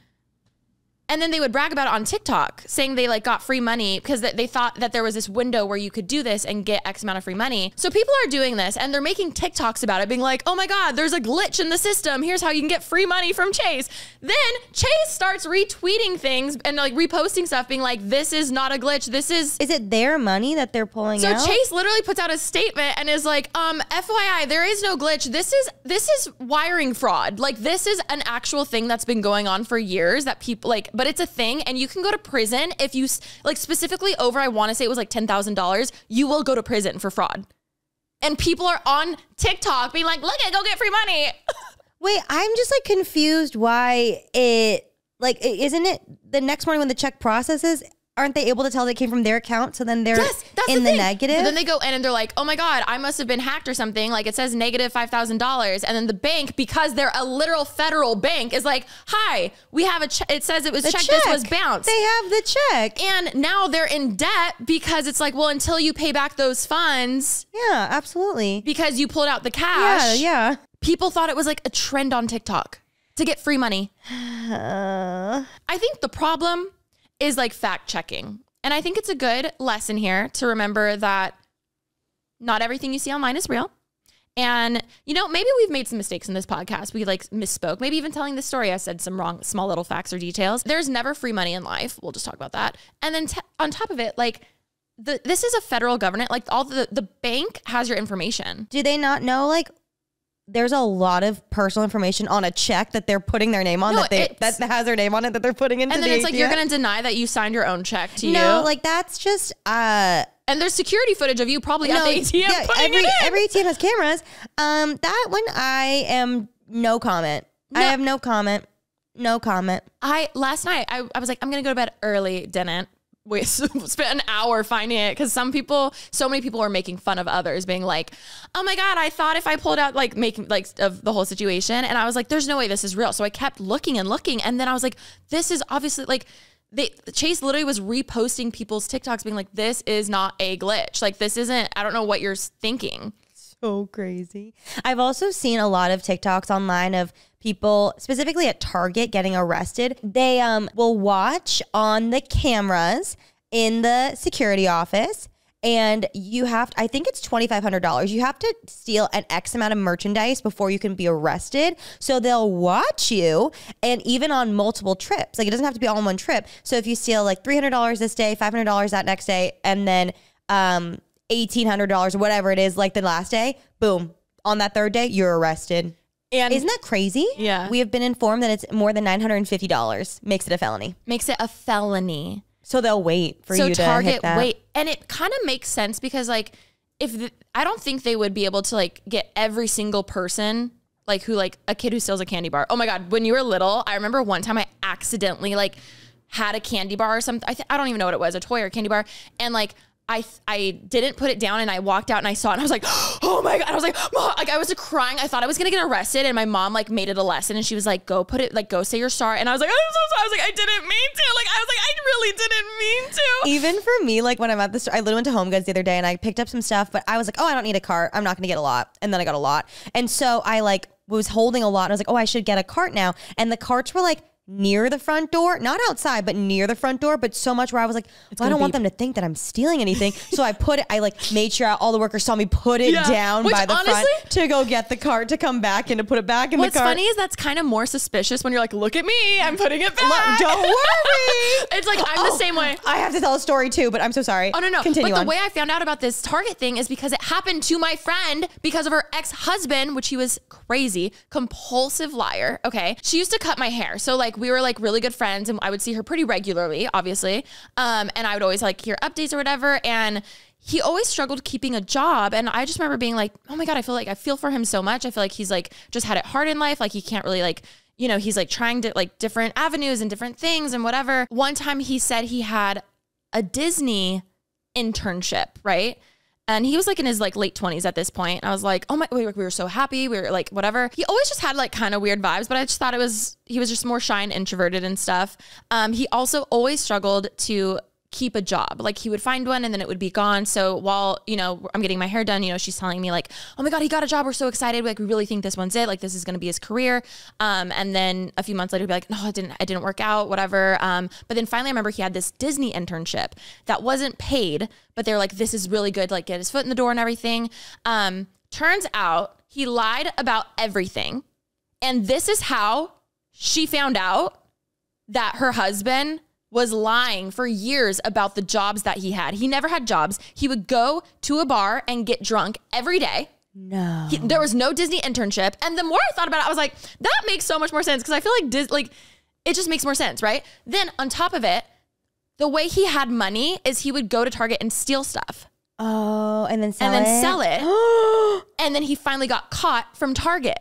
And then they would brag about it on TikTok saying they like got free money because they thought that there was this window where you could do this and get X amount of free money. So people are doing this and they're making TikToks about it being like, oh my God, there's a glitch in the system. Here's how you can get free money from Chase. Then Chase starts retweeting things and like reposting stuff being like, this is not a glitch. This is... Is it their money that they're pulling out? So Chase literally puts out a statement and is like, FYI, there is no glitch. This is wiring fraud. Like this is an actual thing that's been going on for years that people like... But it's a thing, and you can go to prison if you, like specifically over, I want to say it was like $10,000, you will go to prison for fraud. And people are on TikTok being like, look at, go get free money. Wait, I'm just like confused why it, like, isn't it the next morning when the check processes, aren't they able to tell they came from their account? So then they're in the negative. So then they go in and they're like, oh my God, I must've been hacked or something. Like it says negative $5,000. And then the bank, because they're a literal federal bank, is like, hi, we have a check. It says it was checked. This was bounced. They have the check. And now they're in debt because it's like, well, until you pay back those funds. Yeah, absolutely. Because you pulled out the cash. Yeah. People thought it was like a trend on TikTok to get free money. I think the problem is like fact checking. And I think it's a good lesson here to remember that not everything you see online is real. And, you know, maybe we've made some mistakes in this podcast. We like misspoke. Maybe even telling this story, I said some wrong, small little facts or details. There's never free money in life. We'll just talk about that. And then on top of it, like, this is a federal government. Like, all the bank has your information. Do they not know, like, there's a lot of personal information on a check that they're putting their name on, no, that has their name on it, that they're putting into the ATM? And then it's like, you're going to deny that you signed your own check to you? No, like, that's just... and there's security footage of you probably at the ATM. Yeah, every ATM has cameras. That one, I am no comment. No. I have no comment. No comment. Last night, I was like, I'm going to go to bed early. Didn't. We spent an hour finding it because so many people were making fun of others, being like, oh my God, I thought if I pulled out of the whole situation. And I was like, there's no way this is real. So I kept looking and looking. And then I was like, this is obviously like... Chase literally was reposting people's TikToks being like, this is not a glitch. Like, this isn't, I don't know what you're thinking. So crazy. I've also seen a lot of TikToks online of people specifically at Target getting arrested. They will watch on the cameras in the security office, and you have to, I think it's $2,500. You have to steal an X amount of merchandise before you can be arrested. So they'll watch you, and even on multiple trips. Like, it doesn't have to be all in one trip. So if you steal like $300 this day, $500 that next day, and then $1,800 or whatever it is, like the last day, boom, on that third day, you're arrested. And isn't that crazy? Yeah. We have been informed that it's more than $950 makes it a felony. Makes it a felony. So they'll wait for you to hit that. And it kind of makes sense because, like, I don't think they would be able to, like, get every single person, like, a kid who steals a candy bar. Oh my God, when you were little, I remember one time I accidentally, like, had a candy bar or something. I don't even know what it was, a toy or a candy bar. And, like, I didn't put it down, and I walked out and I saw it, and I was like, oh my God. I was like, Mom. Like, I was crying. I thought I was going to get arrested, and my mom, like, made it a lesson, and she was like, go put it, like, go say you're sorry. And I was like, I'm so sorry. I was like, I didn't mean to. Like, I was like, I really didn't mean to. Even for me, like, when I'm at the store, I literally went to Home Goods the other day and I picked up some stuff, but I was like, oh, I don't need a cart. I'm not going to get a lot. And then I got a lot. And so I, like, was holding a lot. And I was like, oh, I should get a cart now. And the carts were like near the front door, not outside, but near the front door, but so much where I was like, well, I don't want them to think that I'm stealing anything. So I put it, I like made sure all the workers saw me put it down by the front to go get the cart, to come back and to put it back in the cart. What's funny is that's kind of more suspicious when you're like, look at me, I'm putting it back. Don't worry. It's like, I'm the same way. I have to tell a story too, but I'm so sorry. Oh, no, no. Continue on. The way I found out about this Target thing is because it happened to my friend because of her ex-husband, which he was crazy, compulsive liar. Okay. She used to cut my hair. So like, we were like really good friends, and I would see her pretty regularly, obviously. And I would always like hear updates or whatever. And he always struggled keeping a job. And I just remember being like, oh my God, I feel for him so much. I feel like he's like just had it hard in life. Like he can't really like, you know, he's like trying to like different avenues and different things and whatever. One time he said he had a Disney internship, right? And he was like in his like late 20s at this point. And I was like, oh my, we were so happy. We were like, whatever. He always just had like kind of weird vibes, but I just thought he was just more shy and introverted and stuff. He also always struggled to keep a job. Like he would find one and then it would be gone. So while, you know, I'm getting my hair done, you know, she's telling me like, oh my God, he got a job. We're so excited. Like, we really think this one's it. Like, this is going to be his career. And then a few months later, he'd be like, no, it didn't work out, whatever. But then finally I remember he had this Disney internship that wasn't paid, but they were like, this is really good. Like, get his foot in the door and everything. Turns out he lied about everything. And this is how she found out that her husband was lying for years about the jobs that he had. He never had jobs. He would go to a bar and get drunk every day. No. There was no Disney internship. And the more I thought about it, I was like, that makes so much more sense. Because I feel like it just makes more sense, right? Then on top of it, the way he had money is he would go to Target and steal stuff. Oh, and then sell it? And then sell it. And then he finally got caught from Target.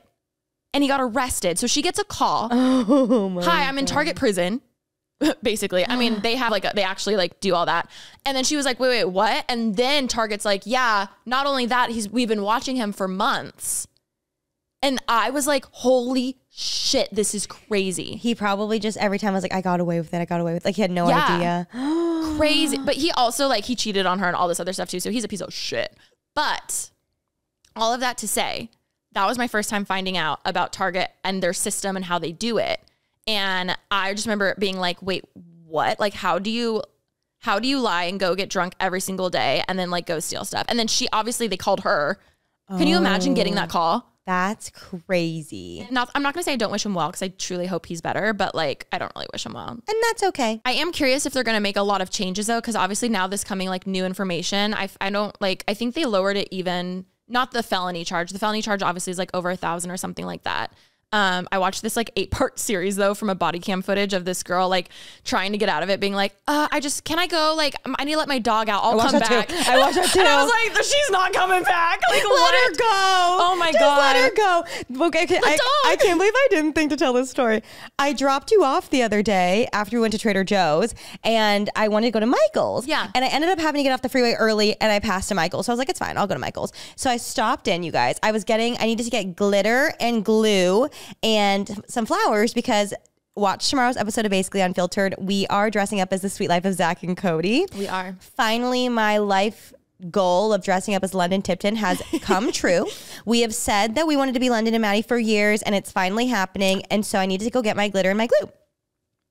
And he got arrested. So she gets a call. Oh my God. Hi, I'm in Target prison. Basically, I mean, they have like, they actually like do all that. And then she was like, wait, what? And then Target's like, yeah, not only that, we've been watching him for months. And I was like, holy shit, this is crazy. He probably just every time was like, I got away with it. I got away with it. Like he had no idea. Crazy. But he also like, he cheated on her and all this other stuff too. So he's a piece of shit. But all of that to say, that was my first time finding out about Target and their system and how they do it. And I just remember being like, wait, what? Like, how do you lie and go get drunk every single day and then like go steal stuff? And then they called her Can you imagine getting that call? That's crazy. I'm not going to say I don't wish him well, because I truly hope he's better, but like, I don't really wish him well. And that's okay. I am curious if they're going to make a lot of changes though, because obviously now this coming like new information, I don't like, I think they lowered it even, not the felony charge. The felony charge obviously is like over 1,000 or something like that. I watched this like 8-part series though from a body cam footage of this girl like trying to get out of it, being like, can I go? Like, I need to let my dog out. I'll come back. I watched that too. And I was like, she's not coming back. Like, let her go. Oh my God. Let her go. Okay, I can't believe I didn't think to tell this story. I dropped you off the other day after we went to Trader Joe's, and I wanted to go to Michael's. Yeah. And I ended up having to get off the freeway early, and I passed a Michael's. So I was like, it's fine. I'll go to Michael's. So I stopped in, you guys. I needed to get glitter and glue and some flowers, because watch tomorrow's episode of Basically Unfiltered. We are dressing up as the Sweet Life of Zach and Cody. We are. Finally, my life goal of dressing up as London Tipton has come true. We have said that we wanted to be London and Maddie for years, and it's finally happening. And so I needed to go get my glitter and my glue.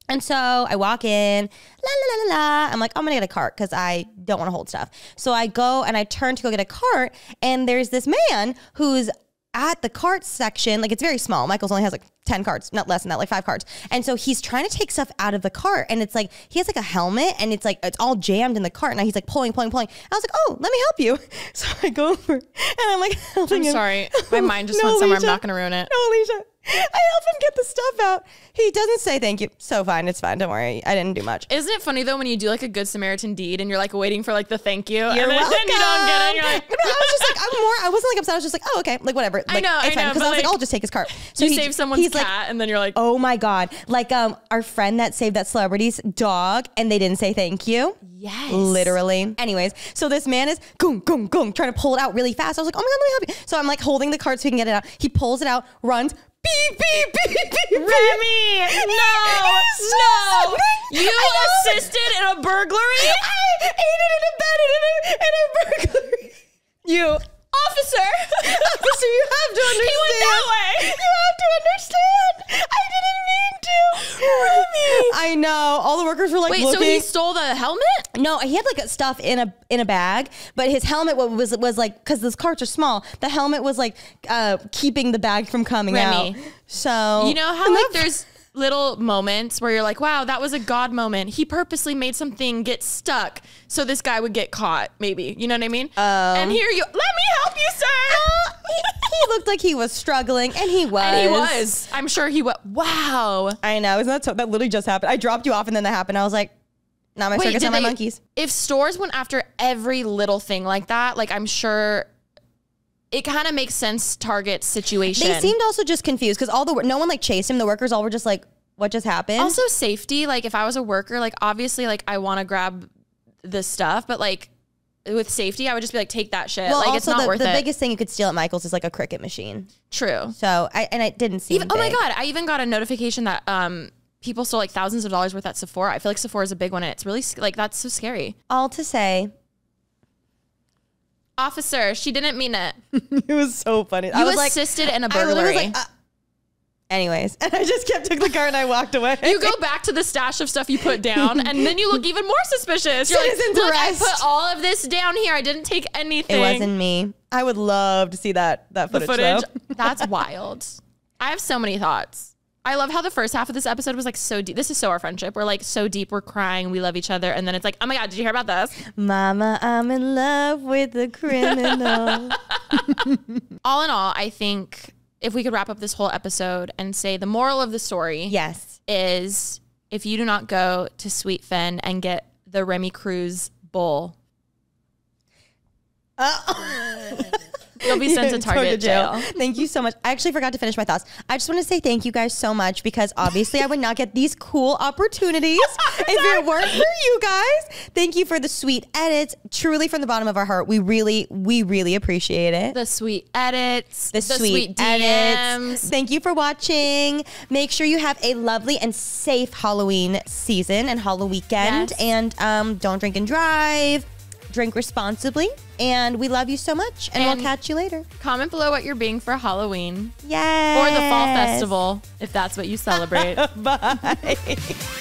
And so I walk in, la, la, la, la, la. I'm like, I'm gonna get a cart because I don't want to hold stuff. So I go and I turn to go get a cart, and there's this man who's at the cart section. Like, it's very small. Michael's only has like 10 carts, not less than that, like 5 carts. And so he's trying to take stuff out of the cart, and it's like, he has like a helmet, and it's like, it's all jammed in the cart. And he's like pulling. I was like, oh, let me help you. So I go over and I'm like, helping him. Sorry. My mind just went somewhere. Alisha, I'm not going to ruin it. No, Alisha. I help him get the stuff out. He doesn't say thank you. So fine. It's fine. Don't worry. I didn't do much. Isn't it funny though, when you do like a good Samaritan deed and you're like waiting for like the thank you, and then you don't get it. You're like, I was just like, I wasn't like upset. I was just like, oh, okay. Like whatever. Like, it's fine. Cause I was like, I'll just take his cart. So you save someone's cat, like, and then you're like, oh my God. Like, our friend that saved that celebrity's dog, and they didn't say thank you. Yes. Literally. Anyways. So this man is trying to pull it out really fast. I was like, oh my God, let me help you. So I'm like holding the cart so he can get it out. He pulls it out, runs, beep, beep, beep, beep, beep. Remi, no. You assisted in a burglary? I aided in a burglary. You, officer, you have to understand. He went that way. You have to understand. I didn't mean to. Remi. I know. All the workers were like, wait, looking. So he stole the helmet? No, he had like stuff in a bag, but his helmet was like, because those carts are small, the helmet was like keeping the bag from coming out. So you know how like there's little moments where you're like, wow, that was a God moment. He purposely made something get stuck so this guy would get caught, maybe. You know what I mean? And here you, let me help you, sir. He looked like he was struggling, and he was. And he was. I'm sure he was. Wow. I know. Isn't that so? That literally just happened. I dropped you off, and then that happened. I was like, not my circus, not my monkeys. If stores went after every little thing like that, like, I'm sure it kind of makes sense. Target's situation. They seemed also just confused, because all the no one like chased him. The workers all were just like, "What just happened?" Also, safety. Like, if I was a worker, like obviously, like I want to grab the stuff, but like with safety, I would just be like, "Take that shit." Well, like, it's not worth it. The biggest thing you could steal at Michael's is like a Cricut machine. True. So I didn't see. Oh my God! I even got a notification that people stole like thousands of dollars worth at Sephora. I feel like Sephora is a big one, and it's really like, that's so scary. All to say, officer, she didn't mean it. It was so funny. You assisted in a burglary. Anyways, and I just took the cart and I walked away. You go back to the stash of stuff you put down, and then you look even more suspicious. You're like, look, I put all of this down here. I didn't take anything. It wasn't me. I would love to see that footage. That's wild. I have so many thoughts. I love how the first half of this episode was like so deep. This is so our friendship. We're like so deep. We're crying. We love each other. And then it's like, oh my God, did you hear about this? Mama, I'm in love with the criminal. All in all, I think if we could wrap up this whole episode and say the moral of the story, yes, is if you do not go to Sweetfin and get the Remi Cruz bowl, you'll be sent to Target jail. Thank you so much. I actually forgot to finish my thoughts. I just want to say thank you guys so much, because obviously I would not get these cool opportunities if it weren't for you guys. Thank you for the sweet edits. Truly from the bottom of our heart. We really appreciate it. The sweet edits. The sweet DMs. Thank you for watching. Make sure you have a lovely and safe Halloween season and Halloween weekend. Yes. And don't drink and drive. Drink responsibly, and we love you so much, and we'll catch you later. Comment below what you're being for Halloween. Yes. Or the fall festival, if that's what you celebrate. Bye.